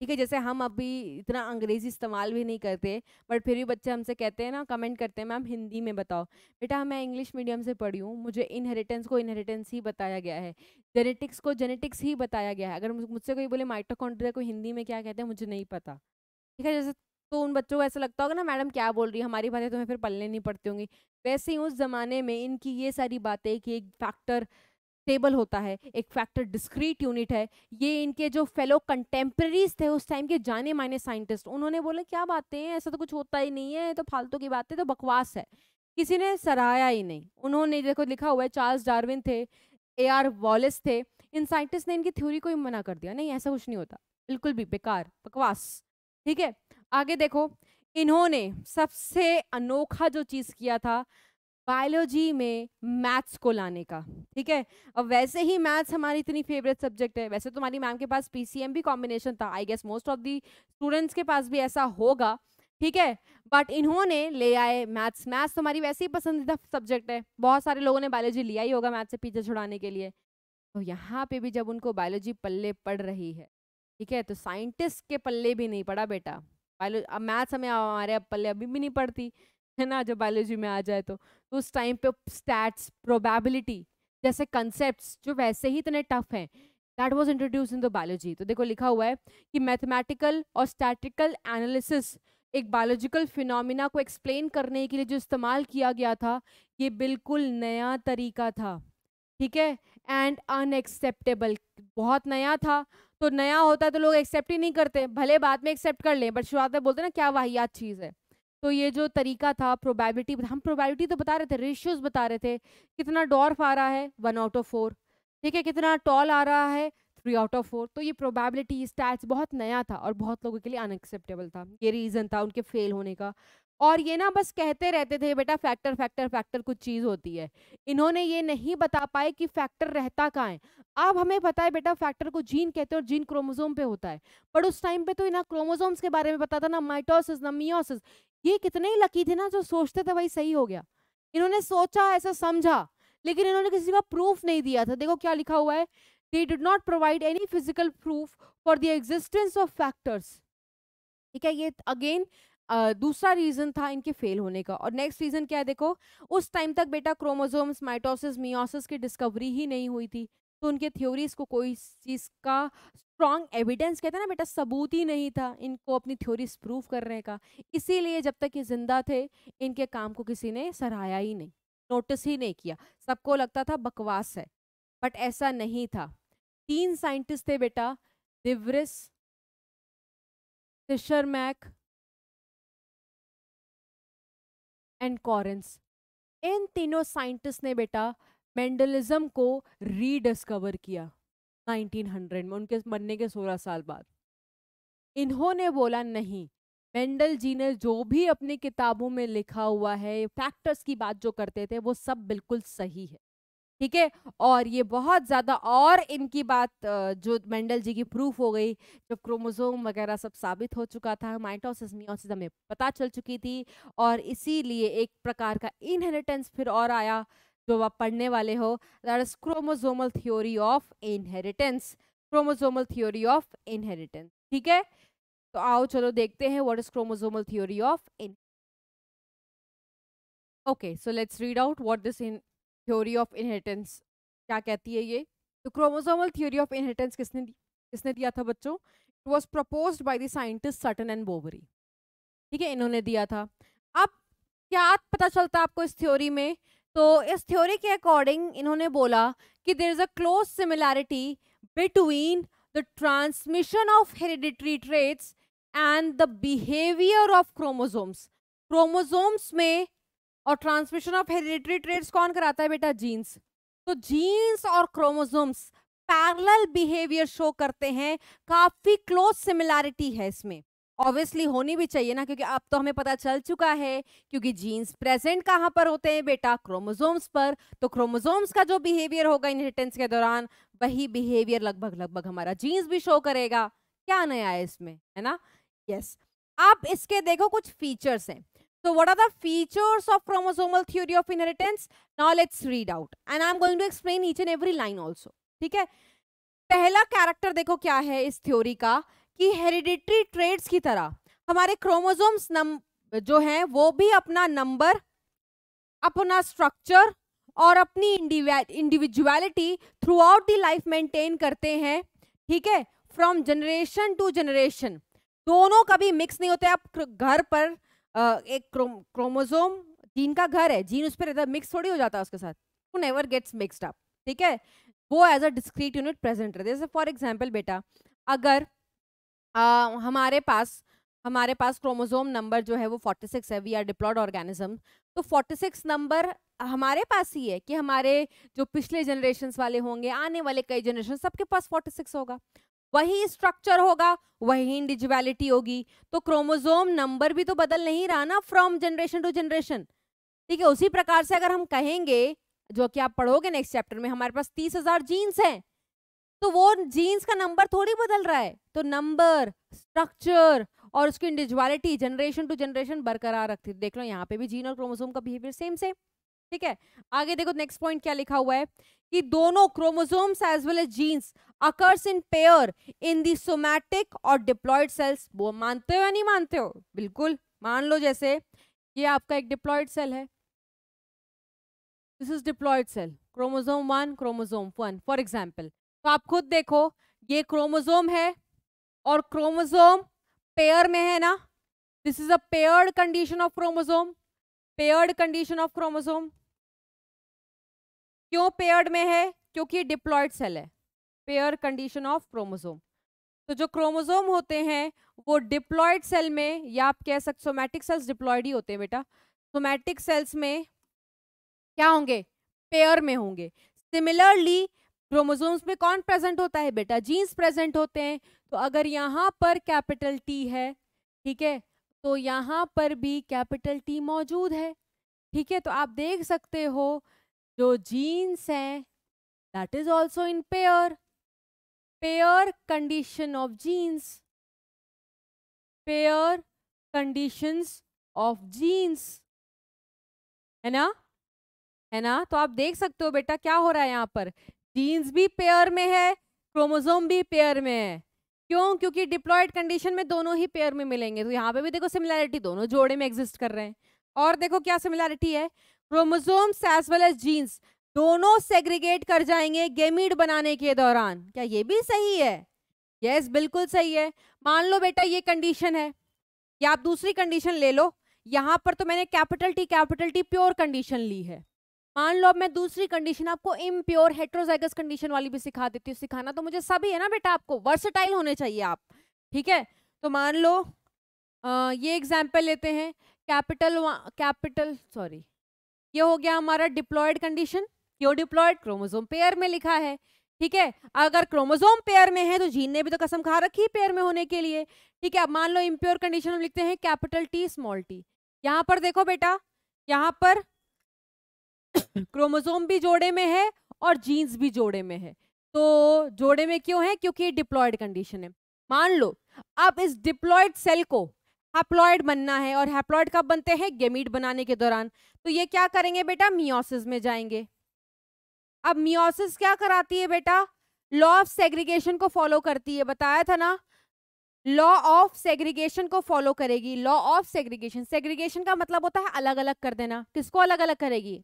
ठीक है। जैसे हम अभी इतना अंग्रेजी इस्तेमाल भी नहीं करते, बट फिर भी बच्चे हमसे कहते हैं ना, कमेंट करते हैं मैम हिंदी में बताओ। बेटा मैं इंग्लिश मीडियम से पढ़ी हूँ, मुझे इनहेरिटेंस को इनहेरिटेंस ही बताया गया है, जेनेटिक्स को जेनेटिक्स ही बताया गया है। अगर मुझसे कोई बोले माइटोकॉन्ड्रिया को हिंदी में क्या कहते हैं मुझे नहीं पता, ठीक है। जैसे तो उन बच्चों को ऐसा लगता होगा ना मैडम क्या बोल रही है, हमारी बातें तुम्हें फिर पल्ले नहीं पड़ती होंगी। वैसे ही उस ज़माने में इनकी ये सारी बातें कि एक फैक्टर स्टेबल होता है, एक फैक्टर डिस्क्रीट यूनिट है, ये इनके जो फेलो कंटेम्प्रेरीज थे उस टाइम के जाने माने साइंटिस्ट, उन्होंने बोला क्या बातें हैं, ऐसा तो कुछ होता ही नहीं है, तो फालतू की बातें, तो बकवास है, किसी ने सराहाया ही नहीं। उन्होंने देखो लिखा हुआ है, चार्ल्स डार्विन थे, A.R. वॉलिस थे, इन साइंटिस्ट ने इनकी थ्योरी को ही मना कर दिया, नहीं ऐसा कुछ नहीं होता, बिल्कुल भी बेकार, बकवास, ठीक है। आगे देखो, इन्होंने सबसे अनोखा जो चीज़ किया था बायोलॉजी में मैथ्स को लाने का, ठीक है। अब वैसे ही मैथ्स हमारी इतनी फेवरेट सब्जेक्ट है, वैसे तुम्हारी मैम के पास PCM भी कॉम्बिनेशन था, I guess most of the students के पास भी ऐसा होगा, ठीक है, बट इन्होंने ले आए मैथ्स। मैथ्स तुम्हारी वैसे ही पसंदीदा सब्जेक्ट है, बहुत सारे लोगों ने बायोलॉजी लिया ही होगा मैथ्स से पीछे छुड़ाने के लिए। तो यहाँ पे भी जब उनको बायोलॉजी पल्ले पड़ रही है, ठीक है, तो साइंटिस्ट के पल्ले भी नहीं पड़ा बेटा बायोलॉजी, मैथ्स हमें हमारे पल्ले अभी भी नहीं पड़ती है ना, जब बायोलॉजी में आ जाए तो उस टाइम पे स्टैट्स, प्रोबेबिलिटी जैसे कंसेप्ट्स जो वैसे ही इतने टफ हैं, that was introduce in the biology. तो देखो लिखा हुआ है कि मैथमेटिकल और स्टैटिकल एनालिसिस एक बायोलॉजिकल फिनोमिना को एक्सप्लेन करने के लिए जो इस्तेमाल किया गया था ये बिल्कुल नया तरीका था, ठीक है, एंड अनएक्सेप्टेबल, बहुत नया था। तो नया होता है तो लोग एक्सेप्ट ही नहीं करते, भले बाद में एक्सेप्ट कर लें, बट शुरुआत में बोलते ना क्या वाहियात चीज़ है। तो ये जो तरीका था, प्रोबेबिलिटी, हम प्रोबेबिलिटी तो बता रहे थे, रेशियोज बता रहे थे, कितना डॉर्फ आ रहा है 1/4, ठीक है, कितना टॉल आ रहा है 3/4। तो ये प्रोबेबिलिटी स्टैट्स बहुत नया था और बहुत लोगों के लिए अनएक्सेप्टेबल था, ये रीज़न था उनके फेल होने का। और ये ना बस कहते रहते थे बेटा फैक्टर फैक्टर फैक्टर कुछ चीज़ होती है, इन्होंने ये नहीं बता पाए कि फैक्टर रहता कहाँ है। अब हमें पता है बेटा फैक्टर को जीन कहते हैं और जीन क्रोमोसोम पे होता है, पर उस टाइम पे तो ना क्रोमोसोम्स के बारे में पता था, ना माइटोसिस, ना मियोसिस। ये कितने ही लकी थे ना जो सोचते थे भाई सही हो गया, इन्होंने सोचा ऐसा समझा, लेकिन इन्होंने किसी का प्रूफ नहीं दिया था। देखो क्या लिखा हुआ है, they did not provide any physical proof for the existence of factors, ठीक है, ये अगेन दूसरा रीज़न था इनके फेल होने का। और नेक्स्ट रीज़न क्या है, देखो उस टाइम तक बेटा क्रोमोसोम्स, माइटोसिस, मियोसिस की डिस्कवरी ही नहीं हुई थी, तो उनके थ्योरीज को कोई चीज़ का स्ट्रॉन्ग एविडेंस, कहते हैं ना बेटा सबूत ही नहीं था इनको अपनी थ्योरीज प्रूव करने का, इसीलिए जब तक ये जिंदा थे इनके काम को किसी ने सराहाया ही नहीं, नोटिस ही नहीं किया, सबको लगता था बकवास है, बट ऐसा नहीं था। 3 साइंटिस्ट थे बेटा, डिवरिस, फिशरमैक एंड कॉरेंस, इन तीनों साइंटिस्ट ने बेटा मेंडलिज्म को रीडिस्कवर किया 1900 में, उनके मरने के 16 साल बाद। इन्होंने बोला नहीं, मेंडल जी ने जो भी अपनी किताबों में लिखा हुआ है, फैक्टर्स की बात जो करते थे वो सब बिल्कुल सही है, ठीक है। और ये बहुत ज़्यादा, और इनकी बात जो मेंडल जी की प्रूफ हो गई जब क्रोमोसोम वगैरह सब साबित हो चुका था, माइटोसिस मियोसिस हमें पता चल चुकी थी, और इसीलिए एक प्रकार का इनहेरिटेंस फिर और आया जो आप पढ़ने वाले हो, that is chromosomal theory of inheritance, chromosomal theory of inheritance, ठीक है। तो आओ चलो देखते हैं what is chromosomal theory of inheritance. Okay, so let's read out what this in theory of inheritance क्या कहती है ये। तो क्रोमोसोमल थ्योरी ऑफ इनहेरिटेंस किसने दिया था बच्चों, it was proposed by the scientist Sutton and Boveri, ठीक है, इन्होंने दिया था। अब क्या पता चलता आपको इस थ्योरी में, तो इस थ्योरी के अकॉर्डिंग इन्होंने बोला कि there is a close similarity between the transmission of hereditary traits and the behaviour of chromosomes. Chromosomes में और ट्रांसमिशन ऑफ हेरिडिटरी ट्रेट्स कौन कराता है बेटा, जीन्स। तो जीन्स और क्रोमोसोम्स पैरेलल बिहेवियर शो करते हैं, काफ़ी क्लोज सिमिलैरिटी है इसमें, ऑब्वियसली होनी भी चाहिए ना, क्योंकि अब तो हमें पता चल चुका है, क्योंकि जीन्स प्रेजेंट कहाँ पर होते हैं बेटा, क्रोमोसोम्स पर, तो क्रोमोसोम्स का जो बिहेवियर होगा इनहेरिटेंस के दौरान वही बिहेवियर लगभग हमारा जीन्स भी शो करेगा। क्या नया है इसमें, है ना। यस, आप इसके देखो कुछ फीचर्स हैं, so what are the features of chromosomal theory of inheritance? Now let's read out and I'm going to explain each and every line also, ठीक है। पहला कैरेक्टर देखो क्या है इस थ्योरी का, कि हेरिडिटरी ट्रेड्स की तरह हमारे क्रोमोसोम्स जो हैं वो भी अपना नंबर, अपना स्ट्रक्चर और अपनी individuality throughout the life maintain करते हैं, ठीक है, फ्रॉम जनरेशन टू जनरेशन, दोनों कभी मिक्स नहीं होते। आप घर पर एक क्रोमोसोम, जीन का घर है, जीन उस पर रहता है, मिक्स थोड़ी हो जाता है उसके साथ, वो नेवर गेट्स मिक्सड अप, ठीक है, वो as a discrete unit present रहते हैं। जैसे फॉर एग्जांपल बेटा अगर हमारे पास क्रोमोसोम नंबर जो है वो 46 है, वी आर डिप्लॉयड ऑर्गेनिज्म, तो 46 नंबर हमारे पास ही है कि हमारे जो पिछले जनरेशन्स वाले होंगे, आने वाले कई जनरेशन, सबके पास 46 होगा, वही स्ट्रक्चर होगा, वही इंडिविजुअलिटी होगी, तो क्रोमोसोम नंबर भी तो बदल नहीं रहा ना फ्रॉम जनरेशन टू जनरेशन, ठीक है। उसी प्रकार से अगर हम कहेंगे, जो कि आप पढ़ोगे नेक्स्ट चैप्टर में, हमारे पास 30,000 जीन्स हैं, तो वो जीन्स का नंबर थोड़ी बदल रहा है, तो नंबर, स्ट्रक्चर और उसकी इंडिविजुअलिटी जनरेशन टू जनरेशन बरकरार रखती है। देख लो यहाँ पे भी जीन और क्रोमोसोम का बिहेवियर सेम, ठीक है। आगे देखो नेक्स्ट पॉइंट क्या लिखा हुआ है, कि दोनों chromosomes as well as genes occurs in pair in the somatic और डिप्लॉयड सेल्स। वो मानते हो या नहीं मानते हो, बिल्कुल मान लो। जैसे ये आपका एक डिप्लॉयड सेल है, this is diploid cell, chromosome 1, chromosome 1 for example. तो आप खुद देखो ये क्रोमोसोम है और क्रोमोसोम पेयर में है ना, This is a paired condition of chromosome. Paired condition of chromosome. क्यों पेयर्ड में है? क्योंकि डिप्लॉयड सेल है. Pair condition of chromosome. तो जो क्रोमोसोम होते हैं वो डिप्लॉयड सेल में, या आप कह सकते सोमैटिक सेल्स डिप्लॉयड ही होते हैं बेटा, सोमैटिक सेल्स में क्या होंगे? पेयर में होंगे. सिमिलरली क्रोमोसोम्स में कौन प्रेजेंट होता है बेटा? जीन्स प्रेजेंट होते हैं. तो अगर यहाँ पर कैपिटल टी है, ठीक है, तो यहाँ पर भी कैपिटल टी मौजूद है. ठीक है, तो आप देख सकते हो जो जीन्स हैं that is also in pair. Pair condition of genes. Pair conditions of genes, है ना, है ना. तो आप देख सकते हो बेटा क्या हो रहा है यहाँ पर, जीन्स भी पेयर में है, क्रोमोसोम भी पेयर में है. क्यों? क्योंकि डिप्लॉयड कंडीशन में दोनों ही पेयर में मिलेंगे. तो यहाँ पे भी देखो सिमिलैरिटी, दोनों जोड़े में एग्जिस्ट कर रहे हैं. और देखो क्या सिमिलैरिटी है, chromosomes as well as genes दोनों सेग्रीगेट कर जाएंगे गेमीट बनाने के दौरान. क्या ये भी सही है? यस बिल्कुल सही है. मान लो बेटा ये कंडीशन है, या आप दूसरी कंडीशन ले लो. यहाँ पर तो मैंने कैपिटल टी प्योर कंडीशन ली है. मान लो अब मैं दूसरी कंडीशन आपको इम्प्योर हेट्रोजाइगस कंडीशन वाली भी सिखा देती हूँ. सिखाना तो मुझे सभी है ना बेटा, आपको वर्सेटाइल होने चाहिए आप. ठीक है, तो मान लो ये एग्जाम्पल लेते हैं. कैपिटल ये हो गया हमारा डिप्लॉयड कंडीशन. क्यों डिप्लॉयड? क्रोमोसोम पेयर में लिखा है. ठीक है, अगर क्रोमोसोम पेयर में है तो जीन ने भी तो कसम खा रखी है पेयर में होने के लिए. ठीक है, अब मान लो इम्प्योर कंडीशन हम लिखते हैं कैपिटल टी स्मॉल टी. यहाँ पर देखो बेटा, यहाँ पर क्रोमोसोम भी जोड़े में है और जीन्स भी जोड़े में है. तो जोड़े में क्यों है? क्योंकि डिप्लॉयड कंडीशन है. मान लो अब इस डिप्लॉयड सेल को हैप्लॉयड बनना है, और हैप्लॉयड कब बनते हैं? गेमीट बनाने के दौरान. तो ये क्या करेंगे बेटा? मियोसिस में जाएंगे. अब मियोसिस क्या कराती है बेटा? लॉ ऑफ सेग्रीगेशन को फॉलो करती है. बताया था ना, लॉ ऑफ सेग्रीगेशन को फॉलो करेगी. लॉ ऑफ सेग्रीगेशन, सेग्रीगेशन का मतलब होता है अलग अलग कर देना. किसको अलग अलग करेगी?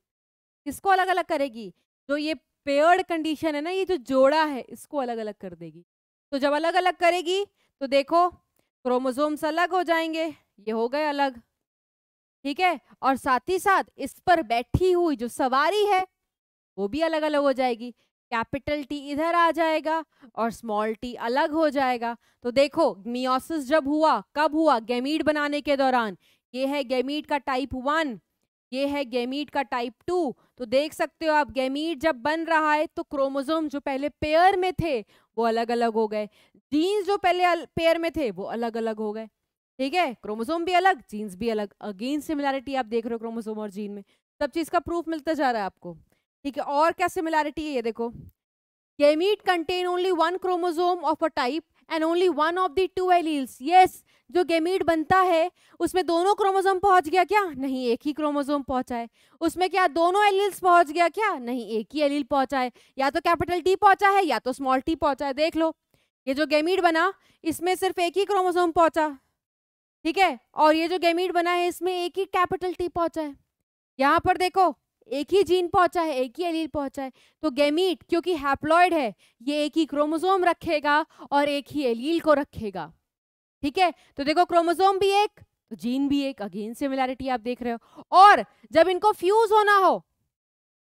किसको अलग अलग करेगी? जो ये पेयर्ड कंडीशन है ना, ये जो जोड़ा है इसको अलग अलग कर देगी. तो जब अलग अलग करेगी तो देखो क्रोमोसोम्स अलग हो जाएंगे. ये हो गए अलग. ठीक है, और साथ ही साथ इस पर बैठी हुई जो सवारी है वो भी अलग अलग हो जाएगी. कैपिटल टी इधर आ जाएगा और स्मॉल टी अलग हो जाएगा. तो देखो मियोसिस जब हुआ, कब हुआ? गैमीट बनाने के दौरान. ये है गैमीट का टाइप 1, ये है गैमीट का टाइप 2. तो देख सकते हो आप गैमीट जब बन रहा है तो क्रोमोसोम जो पहले पेयर में थे वो अलग अलग हो गए, जीन्स जो पहले पेयर में थे वो अलग अलग हो गए. ठीक है, क्रोमोसोम भी अलग, जीन्स भी अलग. अगेन सिमिलैरिटी आप देख रहे हो क्रोमोसोम और जीन में. सब चीज का प्रूफ मिलता जा रहा है आपको. ठीक है, और क्या सिमिलैरिटी है ये देखो. Gamete contain only 1 chromosome of a type and only 1 of the 2 alleles. Yes, जो गैमीट बनता है उसमें दोनों क्रोमोसोम पहुंच गया क्या? नहीं, एक ही क्रोमोसोम पहुंचा है. उसमें क्या दोनों एलील्स पहुंच गया क्या? नहीं, एक ही एलील पहुंचा है. या तो कैपिटल टी पहुंचा है या तो स्मॉल टी पहुंचा है. देख लो ये जो गैमीट बना इसमें सिर्फ एक ही क्रोमोसोम पहुंचा. ठीक है, और ये जो गैमीट बना है इसमें एक ही कैपिटल टी पहुंचा है. यहाँ पर देखो एक ही जीन पहुंचा है, एक ही एलील पहुंचा है. तो गैमीट क्योंकि हैप्लॉयड है ये एक ही क्रोमोसोम रखेगा और एक ही एलील को रखेगा. ठीक है, तो देखो क्रोमोसोम भी एक तो जीन भी एक. अगेन सिमिलैरिटी आप देख रहे हो. और जब इनको फ्यूज होना हो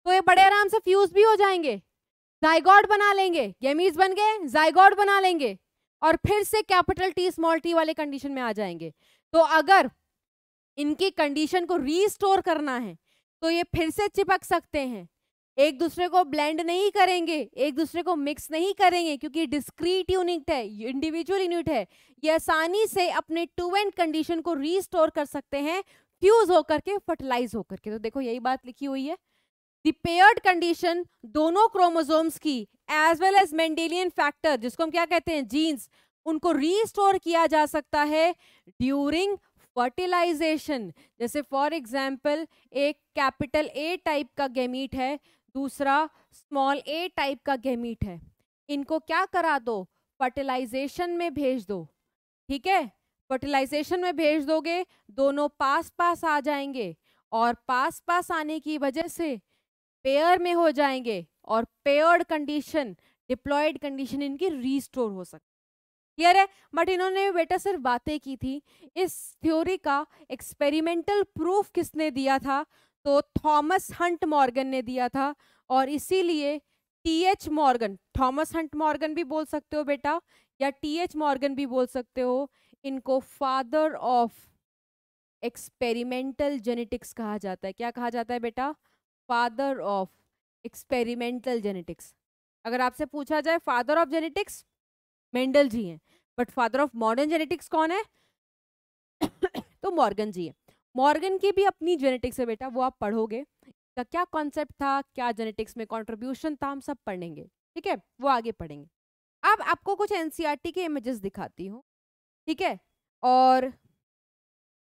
तो ये बड़े आराम से फ्यूज भी हो जाएंगे, जाइगोट बना लेंगे. गैमीट्स बन गए, जाइगोट बना लेंगे और फिर से कैपिटल टी स्मॉल टी वाले कंडीशन में आ जाएंगे. तो अगर इनकी कंडीशन को रीस्टोर करना है तो ये फिर से चिपक सकते हैं. एक दूसरे को ब्लेंड नहीं करेंगे, एक दूसरे को मिक्स नहीं करेंगे, क्योंकि डिस्क्रीट यूनिट है, इंडिविजुअल यूनिट है. ये आसानी से अपने 2n कंडीशन को रीस्टोर कर सकते हैं फ्यूज होकर के, फर्टिलाइज होकर के. तो देखो यही बात लिखी हुई है. The paired condition दोनों क्रोमोसोम्स की as well as Mendelian factor, जिसको हम क्या कहते हैं जीन्स, उनको रीस्टोर किया जा सकता है ड्यूरिंग फर्टिलाइजेशन. जैसे फॉर एग्जाम्पल एक कैपिटल A टाइप का गैमीट है, दूसरा स्मॉल a टाइप का गैमीट है. इनको क्या करा दो? फर्टिलाइजेशन में भेज दो. ठीक है, फर्टिलाइजेशन में भेज दोगे, दोनों पास पास आ जाएंगे और पास पास आने की वजह से पेयर में हो जाएंगे और पेयर्ड कंडीशन, डिप्लॉयड कंडीशन इनकी रीस्टोर हो सकती है. क्लियर है, बट इन्होंने बेटा सिर्फ बातें की थी। इस थ्योरी का एक्सपेरिमेंटल प्रूफ किसने दिया था, तो थॉमस हंट मॉर्गन ने दिया था, और इसीलिए TH Morgan, Thomas Hunt Morgan भी बोल सकते हो बेटा या टीएच मॉर्गन भी बोल सकते हो, इनको फादर ऑफ एक्सपेरिमेंटल जेनेटिक्स कहा जाता है। क्या कहा जाता है बेटा, फादर ऑफ एक्सपेरिमेंटल जेनेटिक्स। अगर आपसे पूछा जाए father of genetics Mendel ji हैं, but father of modern genetics कौन है तो मॉर्गन जी हैं। मॉर्गन की भी अपनी जेनेटिक्स है बेटा, वो आप पढ़ोगे, का क्या कॉन्सेप्ट था, क्या जेनेटिक्स में कंट्रीब्यूशन था, हम सब पढ़ेंगे, ठीक है, वो आगे पढ़ेंगे। अब आपको कुछ एनसीईआरटी के इमेजेस दिखाती हूँ, ठीक है, और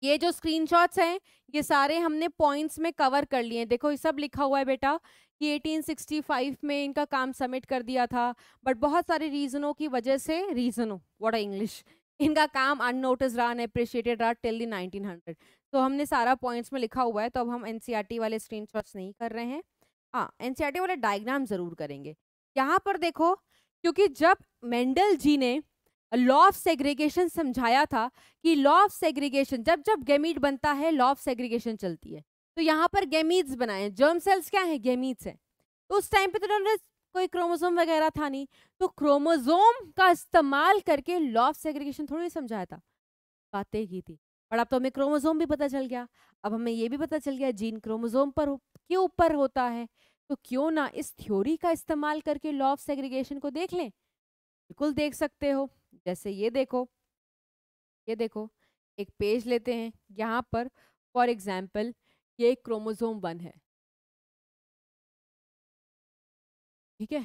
ये जो स्क्रीनशॉट्स हैं ये सारे हमने पॉइंट्स में कवर कर लिए हैं। देखो ये सब लिखा हुआ है बेटा कि 1865 में इनका काम सबमिट कर दिया था, बट बहुत सारे रीजनों की वजह से, रीजनों व्हाट आर इंग्लिश, इनका काम अननोटिस रहा, अनअप्रिशिएटेड रहा टिल दी 1900। तो हमने सारा पॉइंट्स में लिखा हुआ है, तो अब हम एनसीईआरटी वाले स्क्रीनशॉट्स नहीं कर रहे हैं। हाँ, एनसीईआरटी वाले डायग्राम ज़रूर करेंगे। यहाँ पर देखो, क्योंकि जब मेंडल जी ने लॉ ऑफ सेग्रीगेशन समझाया था कि लॉ ऑफ सेग्रीगेशन, जब जब गैमीट बनता है लॉ ऑफ सेग्रीगेशन चलती है, तो यहाँ पर गैमीट्स बनाए हैं। जर्म सेल्स क्या है, गैमीट्स हैं। तो उस टाइम पे तो उन्होंने कोई क्रोमोसोम वगैरह था नहीं, तो क्रोमोसोम का इस्तेमाल करके लॉ ऑफ सेग्रीगेशन थोड़ी समझाया था, बातें की थी। और अब तो हमें क्रोमोसोम भी पता चल गया, अब हमें ये भी पता चल गया जीन क्रोमोसोम पर के ऊपर होता है, तो क्यों ना इस थ्योरी का इस्तेमाल करके लॉ ऑफ सेग्रीगेशन को देख लें। बिल्कुल देख सकते हो, जैसे ये देखो, ये देखो, एक पेज लेते हैं। यहाँ पर फॉर एग्जाम्पल ये क्रोमोसोम 1 है, ठीक है,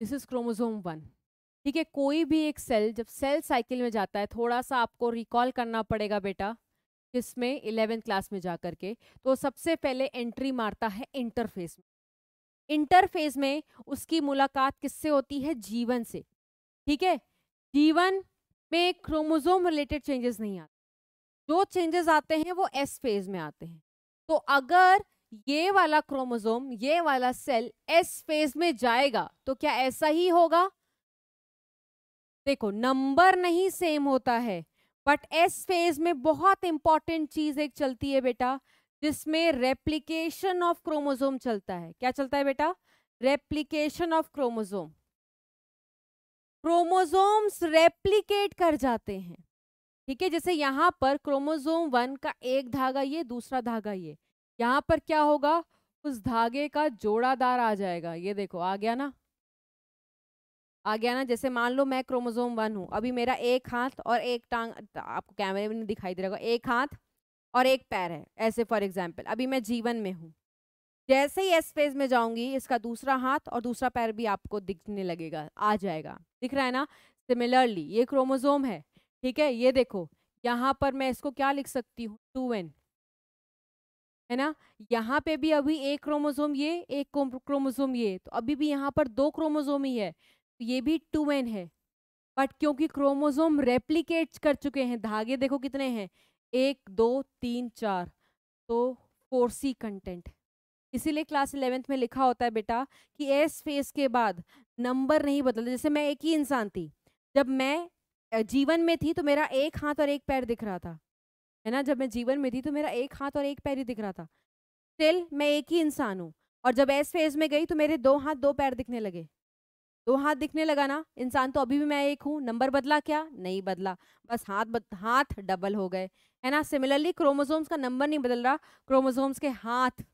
दिस इज क्रोमोसोम 1, ठीक है। कोई भी एक सेल जब सेल साइकिल में जाता है, थोड़ा सा आपको रिकॉल करना पड़ेगा बेटा, इसमें 11th क्लास में जा करके, तो सबसे पहले एंट्री मारता है इंटरफेस में। इंटरफेस में उसकी मुलाकात किससे होती है, जीवन से, ठीक है। जीवन में क्रोमोसोम रिलेटेड चेंजेस नहीं आते, जो चेंजेस आते हैं वो एस फेज में आते हैं। तो अगर ये वाला क्रोमोसोम, ये वाला सेल एस फेज में जाएगा तो क्या ऐसा ही होगा? देखो नंबर नहीं सेम होता है, बट एस फेज में बहुत इंपॉर्टेंट चीज एक चलती है बेटा, जिसमें रेप्लिकेशन ऑफ क्रोमोसोम चलता है। क्या चलता है बेटा? Replication of chromosome. Chromosomes replicate कर जाते हैं, ठीक है। जैसे यहाँ पर क्रोमोसोम 1 का एक धागा ये, दूसरा धागा ये, यहाँ पर क्या होगा, उस धागे का जोड़ादार आ जाएगा। ये देखो आ गया ना, आ गया ना। जैसे मान लो मैं क्रोमोसोम 1 हूँ, अभी मेरा एक हाथ और एक टांग, आपको कैमरे में नहीं दिखाई दे रहा होगा, एक हाथ और एक पैर है ऐसे। फॉर एग्जाम्पल अभी मैं जीवन में हूँ, जैसे ही एस फेज में जाऊंगी इसका दूसरा हाथ और दूसरा पैर भी आपको दिखने लगेगा, आ जाएगा, दिख रहा है ना। सिमिलरली ये क्रोमोसोम है, ठीक है, ये देखो यहाँ पर मैं इसको क्या लिख सकती हूँ, 2n, है ना। यहाँ पे भी अभी एक क्रोमोसोम ये, एक क्रोमोसोम ये, तो अभी भी यहाँ पर दो क्रोमोसोम ही है, तो ये भी 2n है। बट क्योंकि क्रोमोसोम रेप्लिकेट कर चुके हैं, धागे देखो कितने हैं, 1 2 3 4, तो 4c कंटेंट। इसीलिए क्लास 11th में लिखा होता है बेटा कि एस फेज के बाद नंबर नहीं बदलता। जैसे मैं एक ही इंसान थी, जब मैं जीवन में थी तो मेरा एक हाथ और एक पैर दिख रहा था, है ना, जब मैं जीवन में थी तो मेरा एक हाथ और एक पैर ही दिख रहा था, स्टिल मैं एक ही इंसान हूँ। और जब एस फेज में गई तो मेरे दो हाथ दो पैर दिखने लगे, दो हाथ दिखने लगा ना, इंसान तो अभी भी मैं एक हूँ। नंबर बदला क्या? नहीं बदला, बस हाथ डबल हो गए, है ना। सिमिलरली क्रोमोसोम्स का नंबर नहीं बदल रहा, क्रोमोसोम्स के हाथ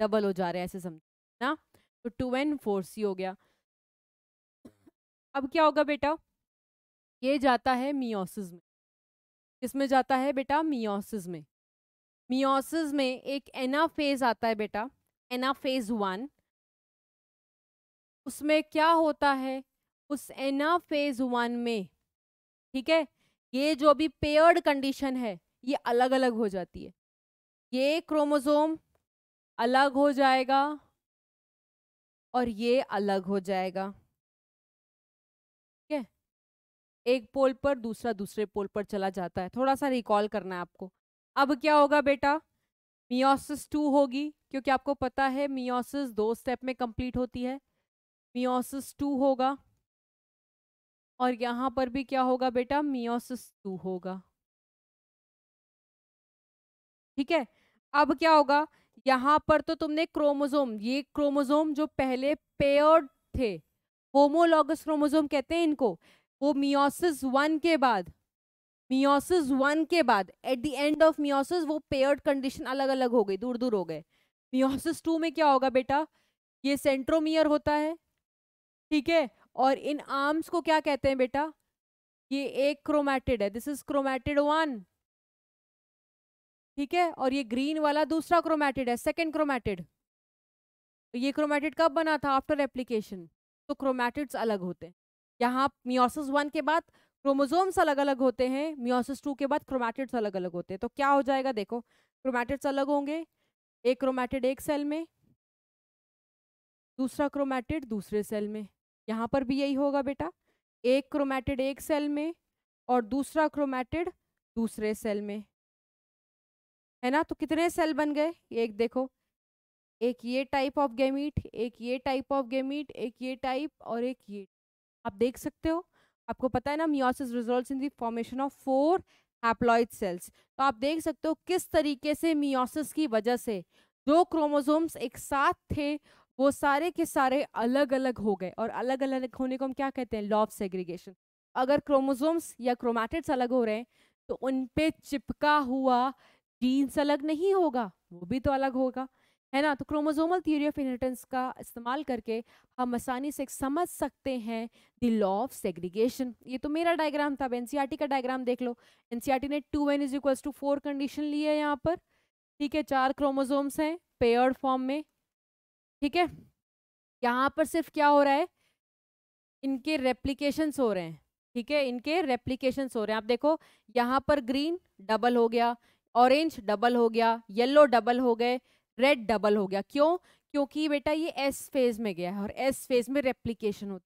डबल हो जा रहे हैं, ऐसे समझो ना। तो 2n 4c हो गया। अब क्या होगा बेटा, ये जाता है मियोसिस में। इसमें जाता है बेटा मियोसिस में। मियोसिस में एक एनाफेज आता है बेटा, एनाफेज 1। उसमें क्या होता है, उस एनाफेज 1 में, ठीक है, ये जो भी पेयर्ड कंडीशन है ये अलग अलग हो जाती है। ये क्रोमोसोम अलग हो जाएगा और ये अलग हो जाएगा, ठीक है। एक पोल पर दूसरा दूसरे पोल पर चला जाता है, थोड़ा सा रिकॉल करना है आपको। अब क्या होगा बेटा, मियोसिस 2 होगी, क्योंकि आपको पता है मियोसिस 2 स्टेप में कंप्लीट होती है। मियोसिस 2 होगा और यहाँ पर भी क्या होगा बेटा, मियोसिस टू होगा। ठीक है, अब क्या होगा यहाँ पर, तो तुमने क्रोमोसोम, ये क्रोमोसोम जो पहले पेयर्ड थे, होमोलॉगस क्रोमोसोम कहते हैं इनको, वो मियोसिस वन के बाद at the end of meiosis वो पेयर्ड कंडीशन अलग अलग हो गई, दूर दूर हो गए। मियोसिस टू में क्या होगा बेटा, ये सेंट्रोमियर होता है, ठीक है, और इन आर्म्स को क्या कहते हैं बेटा, ये एक क्रोमैटिड है, दिस इज क्रोमैटिड वन, ठीक है, और ये ग्रीन वाला दूसरा क्रोमैटिड है, सेकंड क्रोमैटिड। ये क्रोमैटिड कब बना था, आफ्टर रेप्लिकेशन, तो क्रोमैटिड्स अलग होते हैं। यहाँ मियोसिस वन के बाद क्रोमोसोम्स अलग अलग होते हैं, मियोसिस टू के बाद क्रोमैटिड्स अलग अलग होते हैं। तो क्या हो जाएगा देखो, क्रोमैटिड्स अलग होंगे, एक क्रोमैटिड एक सेल में, दूसरा क्रोमैटिड दूसरे सेल में। यहाँ पर भी यही होगा बेटा, एक क्रोमैटिड एक सेल में और दूसरा क्रोमैटिड दूसरे सेल में, है ना। तो कितने सेल बन गए, एक देखो, एक ये टाइप ऑफ गैमीट, एक ये टाइप ऑफ गैमीट, एक ये टाइप और एक ये, आप देख सकते हो। आपको पता है ना, meiosis results in the formation of 4 haploid cells. तो आप देख सकते हो किस तरीके से मियोसिस की वजह से जो क्रोमोसोम्स एक साथ थे वो सारे के सारे अलग अलग हो गए, और अलग अलग होने को हम क्या कहते हैं, लॉ ऑफ सेग्रीगेशन। अगर क्रोमोसोम्स या क्रोमैटिड्स अलग हो रहे हैं तो उन पे चिपका हुआ जीन्स अलग नहीं होगा, वो भी तो अलग होगा, है ना। तो क्रोमोसोमल थियोरी ऑफ इनहेरिटेंस का इस्तेमाल करके हम आसानी से समझ सकते हैं द लॉ ऑफ सेग्रीगेशन। ये तो मेरा डायग्राम था, अब एनसीईआरटी का डायग्राम देख लो। एनसीईआरटी ने 2n = 4 कंडीशन ली है यहाँ पर, ठीक है। 4 क्रोमोसोम्स हैं पेयर्ड फॉर्म में, ठीक है। यहाँ पर सिर्फ क्या हो रहा है, इनके रेप्लीकेशंस हो रहे हैं, ठीक है, इनके रेप्लीकेशंस हो रहे हैं। आप देखो यहाँ पर ग्रीन डबल हो गया, ऑरेंज डबल हो गया, येलो डबल हो गए, रेड डबल हो गया। क्यों? क्योंकि बेटा ये एस फेज में गया है और एस फेज में रेप्लिकेशन होती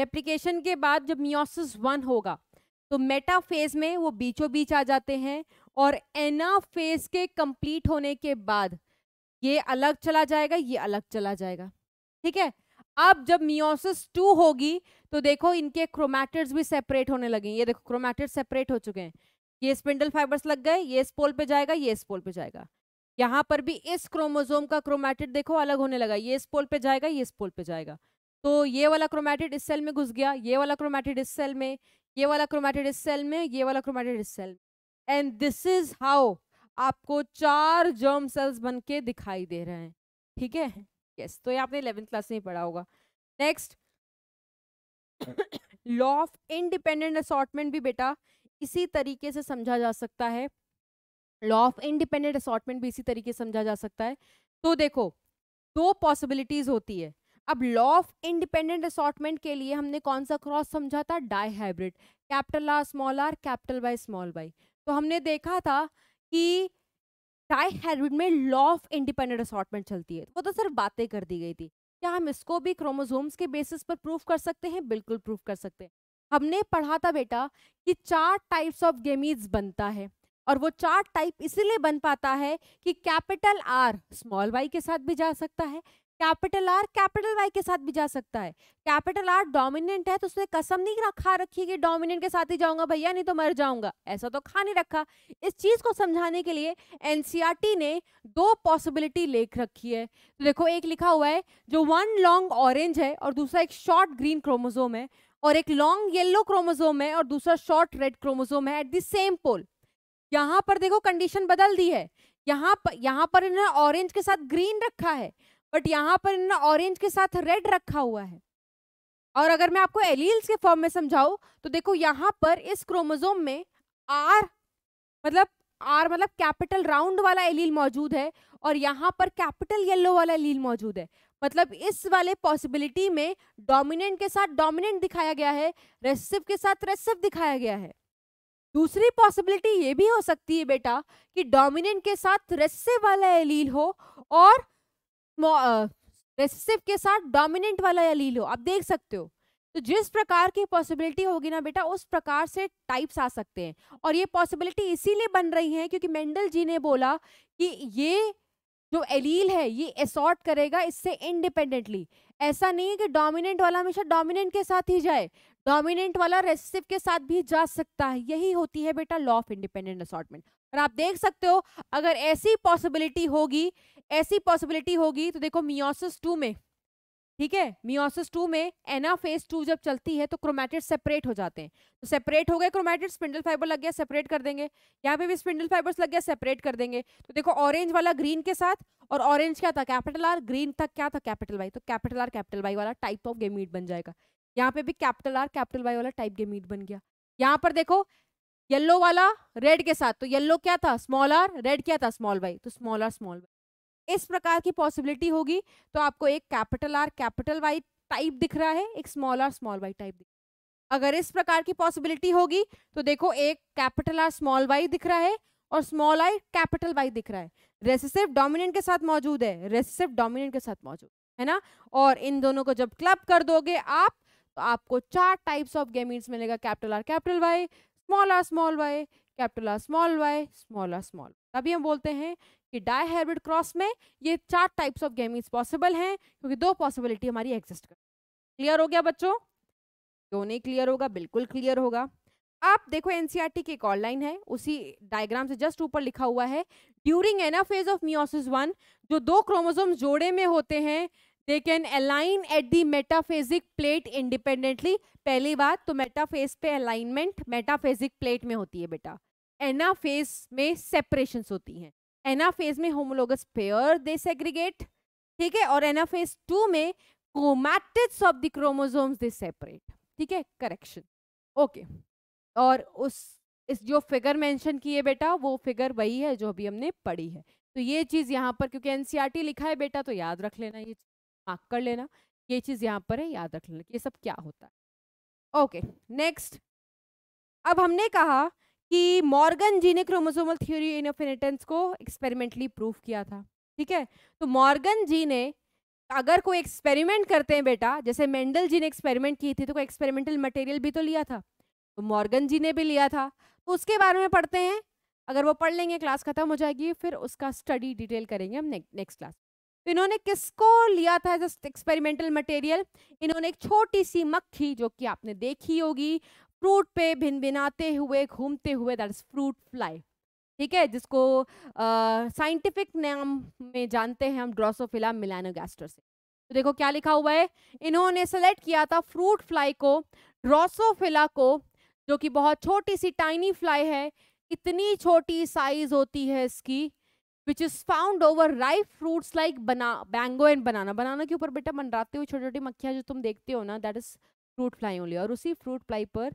है। रेप्लिकेशन के बाद जब मियोसिस वन होगा तो मेटा फेज में वो बीचों बीच आ जाते हैं, और एना फेज के कंप्लीट होने के बाद ये अलग चला जाएगा, ये अलग चला जाएगा, ठीक है। अब जब मियोसिस टू होगी तो देखो इनके क्रोमैटिड्स भी सेपरेट होने लगे। ये देखो क्रोमैटिड्स सेपरेट हो चुके हैं, ये स्पिंडल फाइबर्स लग गए, ये इस पोल पे जाएगा, ये इस पोल पे जाएगा। यहाँ पर भी इस क्रोमोसोम का क्रोमैटिड देखो अलग होने लगा, ये इस पोल पे जाएगा, ये इस पोल पे जाएगा। तो ये वाला क्रोमैटिड इस सेल में घुस गया, ये वाला क्रोमैटिड इस सेल में, ये वाला क्रोमैटिड इस सेल में, ये वाला क्रोमैटिड इस सेल में, एंड दिस इज हाउ आपको 4 जर्म सेल्स बन के दिखाई दे रहे हैं, ठीक है। यस, तो ये आपने 11th क्लास में पढ़ा होगा। Next, law of independent assortment भी बेटा इसी तरीके से समझा जा सकता है, लॉ ऑफ इंडिपेंडेंट असॉर्टमेंट भी इसी तरीके से समझा जा सकता है। तो देखो 2 पॉसिबिलिटीज होती है। अब लॉ ऑफ इंडिपेंडेंट असॉर्टमेंट के लिए हमने कौन सा क्रॉस समझा था, dihybrid, capital R small R, capital Y small Y. तो हमने देखा था कि डाई हाइब्रिड में लॉ ऑफ इंडिपेंडेंट असॉर्टमेंट चलती है, वो तो सिर्फ बातें कर दी गई थी। क्या हम इसको भी क्रोमोसोम्स के बेसिस पर प्रूव कर सकते हैं? बिल्कुल प्रूव कर सकते हैं। हमने पढ़ा था बेटा कि 4 टाइप्स ऑफ गैमीट्स बनता है, और वो 4 टाइप इसीलिए बन पाता है कि कैपिटल आर स्मॉल वाई के साथ भी जा सकता है, कैपिटल आर कैपिटल वाई के साथ भी जा सकता है। कैपिटल आर डोमिनेंट है तो उसने कसम नहीं रखा रखी कि डोमिनेंट के साथ ही जाऊंगा भैया नहीं तो मर जाऊंगा, ऐसा तो खा नहीं रखा। इस चीज को समझाने के लिए एनसीईआरटी ने 2 पॉसिबिलिटी लिख रखी है। तो देखो एक लिखा हुआ है जो 1 लॉन्ग ऑरेंज है और दूसरा एक शॉर्ट ग्रीन क्रोमोसोम है, और एक लॉन्ग येलो क्रोमोसोम है और दूसरा शॉर्ट रेड क्रोमोसोम है एट द सेम पोल। यहाँ पर देखो कंडीशन बदल दी है, यहाँ पर इन्होंने ऑरेंज के साथ ग्रीन रखा है, बट यहाँ पर इन्होंने ऑरेंज के साथ रेड रखा हुआ है। और अगर मैं आपको एलील्स के फॉर्म में समझाऊं तो देखो यहाँ पर इस क्रोमोसोम में आर मतलब कैपिटल राउंड वाला एलील मौजूद है, और यहाँ पर कैपिटल येलो वाला एलील मौजूद है। मतलब इस वाले पॉसिबिलिटी में डोमिनेंट के साथ डोमिनेंट दिखाया गया है, रेसेसिव के साथ रेसेसिव दिखाया गया है। दूसरी पॉसिबिलिटी ये भी हो सकती है बेटा कि डोमिनेंट के साथ रेसेसिव वाला एलील हो और रेसेसिव के साथ डोमिनेंट वाला एलील हो, आप देख सकते हो। तो जिस प्रकार की पॉसिबिलिटी होगी ना बेटा उस प्रकार से टाइप्स आ सकते हैं, और ये पॉसिबिलिटी इसीलिए बन रही है क्योंकि मेंडल जी ने बोला कि ये जो एलील है ये असॉर्ट करेगा इससे इंडिपेंडेंटली। ऐसा नहीं है कि डोमिनेंट वाला हमेशा डोमिनेंट के साथ ही जाए, डोमिनेंट वाला रेसेसिव के साथ भी जा सकता है। यही होती है बेटा लॉ ऑफ इंडिपेंडेंट असॉर्टमेंट। और आप देख सकते हो अगर ऐसी पॉसिबिलिटी होगी तो देखो मियोसिस टू में, ठीक है, मियोसिस टू में एना फेज टू जब चलती है तो क्रोमैटिड्स सेपरेट हो जाते हैं। तो सेपरेट हो गए क्रोमैटिड्स, स्पिंडल फाइबर लग गया, सेपरेट कर देंगे। यहाँ पे भी स्पिंडल फाइबर्स लग गया, सेपरेट कर देंगे। तो देखो ऑरेंज वाला ग्रीन के साथ, और ऑरेंज क्या था कैपिटल आर, ग्रीन था क्या था कैपिटल वाई, तो कैपिटल आर कैपिटल वाई वाला टाइप ऑफ गेमीट बन जाएगा। यहाँ पे भी कैपिटल आर कैपिटल वाई वाला टाइप गेमीट बन गया। यहाँ पर देखो येलो वाला रेड के साथ, तो येलो क्या था स्मॉल आर, रेड क्या था स्मॉल वाई, तो स्मॉल आर स्मॉल वाई। इस प्रकार की पॉसिबिलिटी होगी। तो आपको एक capital R capital Y type दिख रहा है, एक small R small Y type दिख रहा है। अगर इस प्रकार की पॉसिबिलिटी होगी तो देखो एक कैपिटल आर स्मॉल वाई दिख रहा है और स्मॉल आई कैपिटल वाई दिख रहा है। रेसेसिव डोमिनेंट के साथ मौजूद है, रेसेसिव डोमिनेंट के साथ मौजूद है ना। और इन दोनों को जब क्लब कर दोगे आप तो आपको चार टाइप्स ऑफ गेमीट्स मिलेगा, capital R capital Y, small R small Y, capital R small Y, small R small. तभी हम बोलते हैं कि डाई हाइब्रिड क्रॉस में ये चार टाइप्स ऑफ गेमीट्स पॉसिबल हैं, क्योंकि दो पॉसिबिलिटी हमारी एग्जिस्ट करती है। क्लियर हो गया बच्चों? क्यों नहीं क्लियर होगा, बिल्कुल क्लियर होगा। आप देखो एनसीईआरटी की एक और लाइन है, उसी डायग्राम से जस्ट ऊपर लिखा हुआ है during anaphase of meiosis one जो दो क्रोमोसोम जोड़े में होते हैं they can align at the metaphasic plate independently. पहली बात तो मेटाफेज पे अलाइनमेंट मेटाफेजिक प्लेट में होती है बेटा, एना फेज में सेपरेशन होती हैं। एनाफेज में होमोलोगस पेयर दे सेग्रीगेट, ठीक है, और एनाफेज टू में chromatids of the chromosomes they separate, ठीक है, करेक्शन, ओके। और इस जो फिगर मेंशन की है बेटा वो फिगर वही है जो अभी हमने पढ़ी है। तो ये चीज़ यहाँ पर, क्योंकि एनसीईआरटी लिखा है बेटा तो याद रख लेना, ये मार्क कर लेना, ये चीज़ यहाँ पर है, याद रख लेना ये सब क्या होता है। ओके नेक्स्ट, अब हमने कहा कि मॉर्गन जी ने क्रोमोसोमल थ्योरी ऑफ इनहेरिटेंस को एक्सपेरिमेंटली प्रूव किया था, ठीक है। तो मॉर्गन जी ने अगर कोई एक्सपेरिमेंट करते हैं बेटा, जैसे मेंडल जी ने एक्सपेरिमेंट की थी तो कोई एक्सपेरिमेंटल मटेरियल भी तो लिया था, तो मॉर्गन जी ने भी लिया था, तो उसके बारे में पढ़ते हैं। अगर वो पढ़ लेंगे क्लास खत्म हो जाएगी, फिर उसका स्टडी डिटेल करेंगे हम नेक्स्ट क्लास। तो इन्होंने किसको लिया था जस्ट एक्सपेरिमेंटल मटेरियल, इन्होंने एक छोटी सी मक्खी जो कि आपने देखी होगी फ्रूट पे भिनभिनाते हुए घूमते हुए, दैट इज फ्रूट फ्लाई, ठीक है, जिसको साइंटिफिक नाम में जानते हैं हम ड्रोसोफिला मेलानोगास्टर से। तो देखो क्या लिखा हुआ है, इन्होंने सेलेक्ट किया था फ्रूट फ्लाई को, ड्रोसोफिला को, जो कि बहुत छोटी सी टाइनी फ्लाई है, इतनी छोटी साइज होती है इसकी, which is found over ripe fruits like mango and banana. Banana के ऊपर बेटा मंडराते हुए छोटी छोटी मक्खियाँ जो तुम देखते हो ना, that is fruit fly only. और उसी फ्रूट फ्लाई पर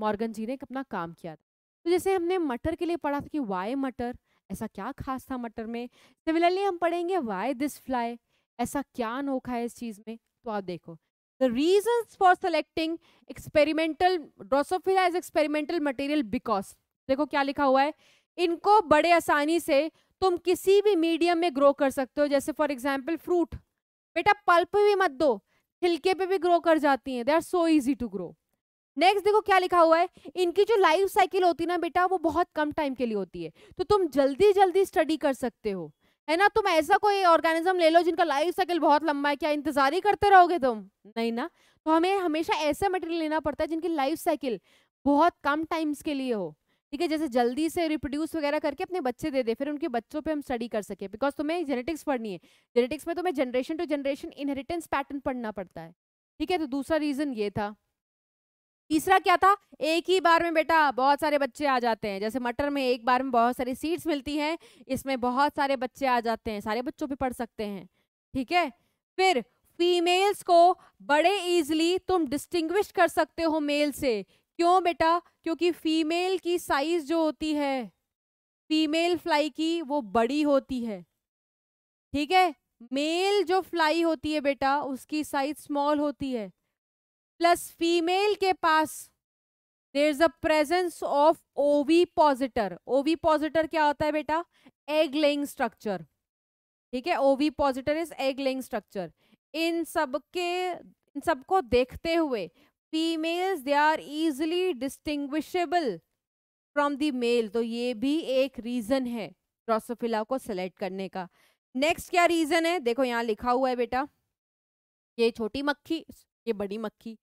मॉर्गन जी ने अपना काम किया था। तो जैसे हमने मटर के लिए पढ़ा था कि वाई मटर, ऐसा क्या खास था मटर में, सिमिलरली हम पढ़ेंगे वाई दिस फ्लाई, ऐसा क्या अनोखा है इस चीज़ में। तो आप देखो the reasons for selecting experimental Drosophila as experimental material because, देखो क्या लिखा हुआ है, इनको बड़े आसानी से तुम किसी भी मीडियम में ग्रो कर सकते हो, जैसे फॉर एग्जाम्पल फ्रूट बेटा, पल्प भी मत दो, छिलके पे भी ग्रो कर जाती हैं, they are so easy to grow. Next देखो क्या लिखा हुआ है, इनकी जो लाइफ साइकिल होती है ना बेटा वो बहुत कम टाइम के लिए होती है, तो तुम जल्दी जल्दी स्टडी कर सकते हो, है ना। तुम ऐसा कोई ऑर्गेनिज्म ले लो जिनका लाइफ साइकिल बहुत लंबा है, क्या इंतजार ही करते रहोगे तुम? नहीं ना। तो हमें हमेशा ऐसा मटेरियल लेना पड़ता है जिनकी लाइफ साइकिल बहुत कम टाइम्स के लिए हो, ठीक है, जैसे जल्दी से रिप्रोड्यूस वगैरह करके अपने बच्चे दे दे, फिर उनके बच्चों पे हम स्टडी कर सके। बिकॉज तुम्हें जेनेटिक्स पढ़नी है, जेनेटिक्स में तुम्हें generation to generation inheritance pattern पढ़ना पड़ता है, ठीक है। तो दूसरा रीजन ये था। तीसरा क्या था, एक ही बार में बेटा बहुत सारे बच्चे आ जाते हैं, जैसे मटर में एक बार में बहुत सारी सीड्स मिलती हैं, इसमें बहुत सारे बच्चे आ जाते हैं, सारे बच्चों पर पढ़ सकते हैं, ठीक है। फिर फीमेल्स को बड़े ईजिली तुम डिस्टिंग्विश कर सकते हो मेल से, क्यों बेटा? क्योंकि फीमेल की साइज जो होती है फीमेल फ्लाई की वो बड़ी होती है, ठीक है, मेल जो फ्लाई होती है बेटा उसकी साइज स्मॉल होती है, प्लस फीमेल के पास there is a presence of ovipositor. ओवी पॉजिटर क्या होता है बेटा? एग लेइंग स्ट्रक्चर, ठीक है, ovipositor is egg laying structure. इन सबको देखते हुए females they are easily distinguishable from the male, तो ये भी एक रीजन है ड्रोसोफिला को सेलेक्ट करने का। नेक्स्ट क्या रीजन है, देखो यहाँ लिखा हुआ है बेटा, ये छोटी मक्खी, ये बड़ी मक्खी,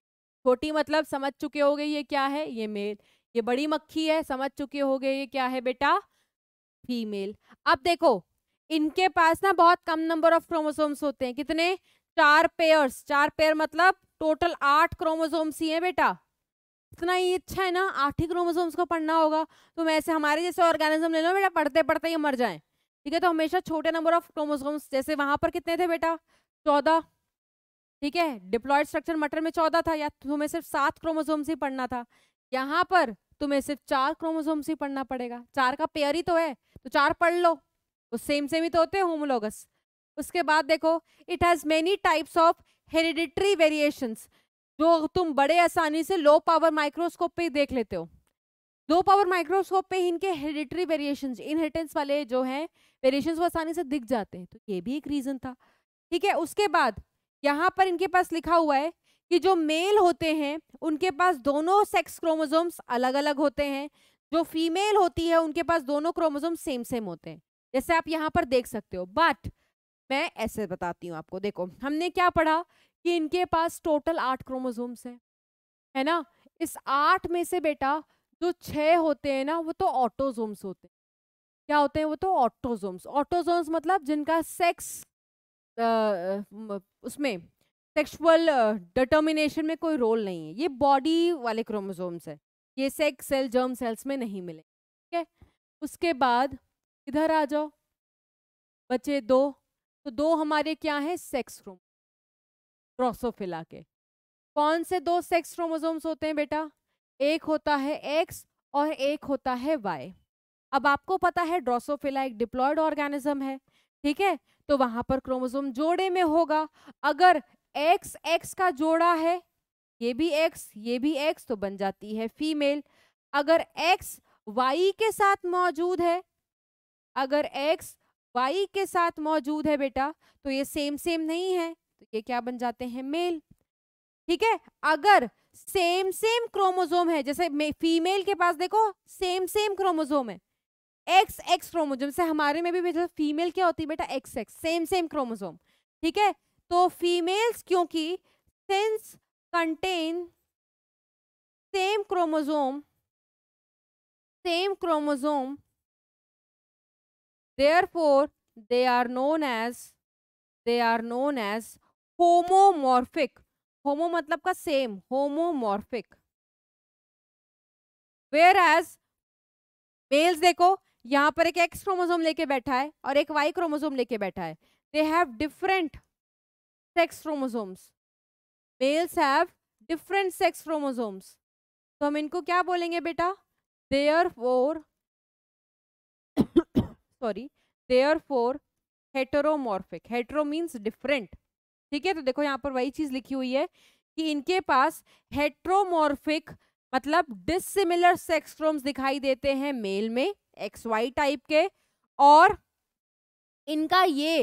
छोटी मतलब समझ चुके होगे ये क्या है, ये मेल। ये बड़ी मक्खी है, समझ चुके होगे ये क्या है बेटा, फीमेल। अब देखो इनके पास ना बहुत कम नंबर ऑफ क्रोमोसोम्स होते हैं, कितने, 4 पेयर्स। 4 पेयर मतलब टोटल 8 क्रोमोसोम्स ही है बेटा। इतना ही अच्छा है ना, 8 ही क्रोमोसोम्स को पढ़ना होगा। तो ऐसे हमारे जैसे ऑर्गेनिज्म ले लो बेटा, पढ़ते पढ़ते ही मर जाए, ठीक है। तो हमेशा छोटे नंबर ऑफ क्रोमोसोम्स, जैसे वहां पर कितने थे बेटा, 14, ठीक है। डिप्लॉयड स्ट्रक्चर मटर में 14 था, या तुम्हें सिर्फ 7 क्रोमोसोम्स ही पढ़ना था। यहाँ पर तुम्हें सिर्फ 4 क्रोमोसोम्स ही पढ़ना पड़ेगा, 4 का पेयर ही तो है, तो 4 पढ़ लो, वो सेम ही तो होते हैं, होमोलोगस। उसके बाद देखो, it has many types of hereditary variations, जो तुम बड़े आसानी से लो पावर माइक्रोस्कोप पे ही देख लेते हो। लो पावर माइक्रोस्कोप पे इनके हेरिडिटरी वेरिएशंस, इनहेरिटेंस वाले जो हैं वेरिएशंस वो आसानी से दिख जाते हैं, तो ये भी एक रीजन था, ठीक है। उसके बाद यहाँ पर इनके पास लिखा हुआ है कि जो मेल होते हैं उनके पास दोनों सेक्स क्रोमोसोम्स अलग अलग होते हैं, जो फीमेल होती है उनके पास दोनों क्रोमोसोम सेम होते हैं, जैसे आप यहाँ पर देख सकते हो। बट मैं ऐसे बताती हूँ आपको, देखो हमने क्या पढ़ा कि इनके पास टोटल 8 क्रोमोसोम्स हैं, है ना। इस 8 में से बेटा जो 6 होते हैं ना वो तो ऑटोसोम्स होते हैं। क्या होते हैं वो, तो ऑटोसोम्स। ऑटोसोम्स मतलब जिनका सेक्स उसमें सेक्सुअल डिटर्मिनेशन में कोई रोल नहीं है, ये बॉडी वाले क्रोमोसोम्स है, ये सेक्स सेल जर्म सेल्स में नहीं मिले, ठीक है। उसके बाद इधर आ जाओ, बचे 2, तो 2 हमारे क्या है, सेक्स क्रोमोसोम ड्रोसोफिला के। कौन से 2 सेक्स क्रोमोसोम्स होते हैं बेटा, एक होता है एक्स और एक होता है वाई। अब आपको पता है ड्रोसोफिला एक डिप्लॉयड ऑर्गेनिज्म है, ठीक है, तो वहां पर क्रोमोसोम जोड़े में होगा। अगर एक्स एक्स का जोड़ा है, ये भी एक्स, तो बन जाती है फीमेल। अगर एक्स वाई के साथ मौजूद है, अगर एक्स वाई के साथ मौजूद है बेटा, तो ये सेम नहीं है, तो ये क्या बन जाते हैं, मेल, ठीक है। अगर सेम क्रोमोसोम है, जैसे फीमेल के पास देखो सेम क्रोमोसोम है, एक्स एक्स क्रोमोसोम से हमारे में भी फीमेल क्या होती है बेटा, एक्स एक्स, सेम क्रोमोसोम, ठीक है। तो फीमेल्स क्योंकि since contain same chromosome therefore they are known as homomorphic। Homo मतलब का same, homomorphic. Whereas males, देखो यहाँ पर एक एक्स क्रोमोसोम लेके बैठा है और एक वाई क्रोमोसोम लेके बैठा है, they have different sex chromosomes, males have different sex chromosomes, तो हम इनको क्या बोलेंगे बेटा, therefore heteromorphic. Hetero means different, ठीक है। तो देखो यहाँ पर वही चीज लिखी हुई है कि इनके पास हेटरोमॉर्फिक मतलब डिसिमिलर सेक्स क्रोमोसोम्स दिखाई देते हैं मेल में, एक्स वाई टाइप के, और इनका ये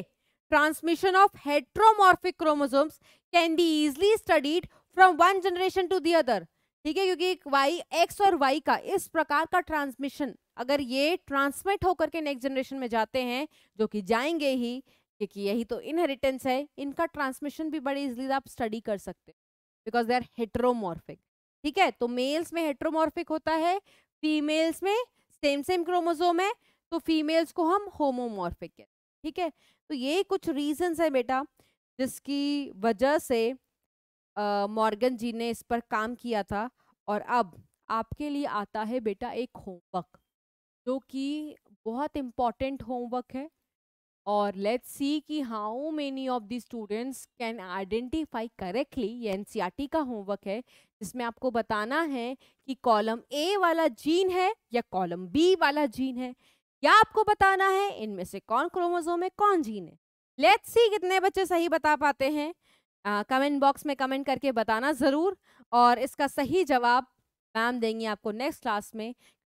transmission of heteromorphic chromosomes can be easily studied from one generation to the other, ठीक है, क्योंकि वाई एक्स और वाई का इस प्रकार का ट्रांसमिशन अगर ये ट्रांसमिट होकर के नेक्स्ट जनरेशन में जाते हैं, जो कि जाएंगे ही, क्योंकि यही तो इनहेरिटेंस है, इनका ट्रांसमिशन भी बड़े इजिली आप स्टडी कर सकते हैं बिकॉज दे आर हेटरोमॉर्फिक, ठीक है। तो मेल्स में हेटरोमॉर्फिक होता है, फीमेल्स में सेम क्रोमोसोम है, तो फीमेल्स को हम होमोमॉर्फिक कहते हैं, ठीक है। तो ये कुछ रीजंस है बेटा जिसकी वजह से मॉर्गन जी ने इस पर काम किया था। और अब आपके लिए आता है बेटा एक होमवर्क, जो कि बहुत इम्पॉर्टेंट होमवर्क है, और लेट्स सी कि how many of the students can identify correctly. ये एनसीईआरटी का होमवर्क है जिसमें आपको बताना है कि कॉलम ए वाला जीन है या कॉलम बी वाला जीन है, या आपको बताना है इनमें से कौन क्रोमोसोम है कौन जीन है। लेट्स सी कितने बच्चे सही बता पाते हैं, कमेंट बॉक्स में कमेंट करके बताना ज़रूर, और इसका सही जवाब मैम देंगी आपको नेक्स्ट क्लास में।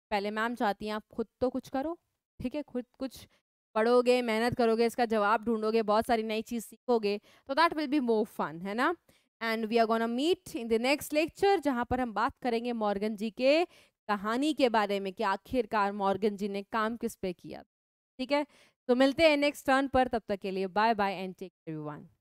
पहले मैम चाहती हैं आप खुद तो कुछ करो, ठीक है, खुद कुछ पढ़ोगे, मेहनत करोगे, इसका जवाब ढूंढोगे, बहुत सारी नई चीज़ सीखोगे, तो that will be more fun, है ना। And we are gonna meet in the next lecture, जहाँ पर हम बात करेंगे मॉर्गन जी के कहानी के बारे में कि आखिरकार मॉर्गन जी ने काम किस पे किया, ठीक है। तो मिलते हैं नेक्स्ट टर्न पर, तब तक के लिए bye bye and take everyone.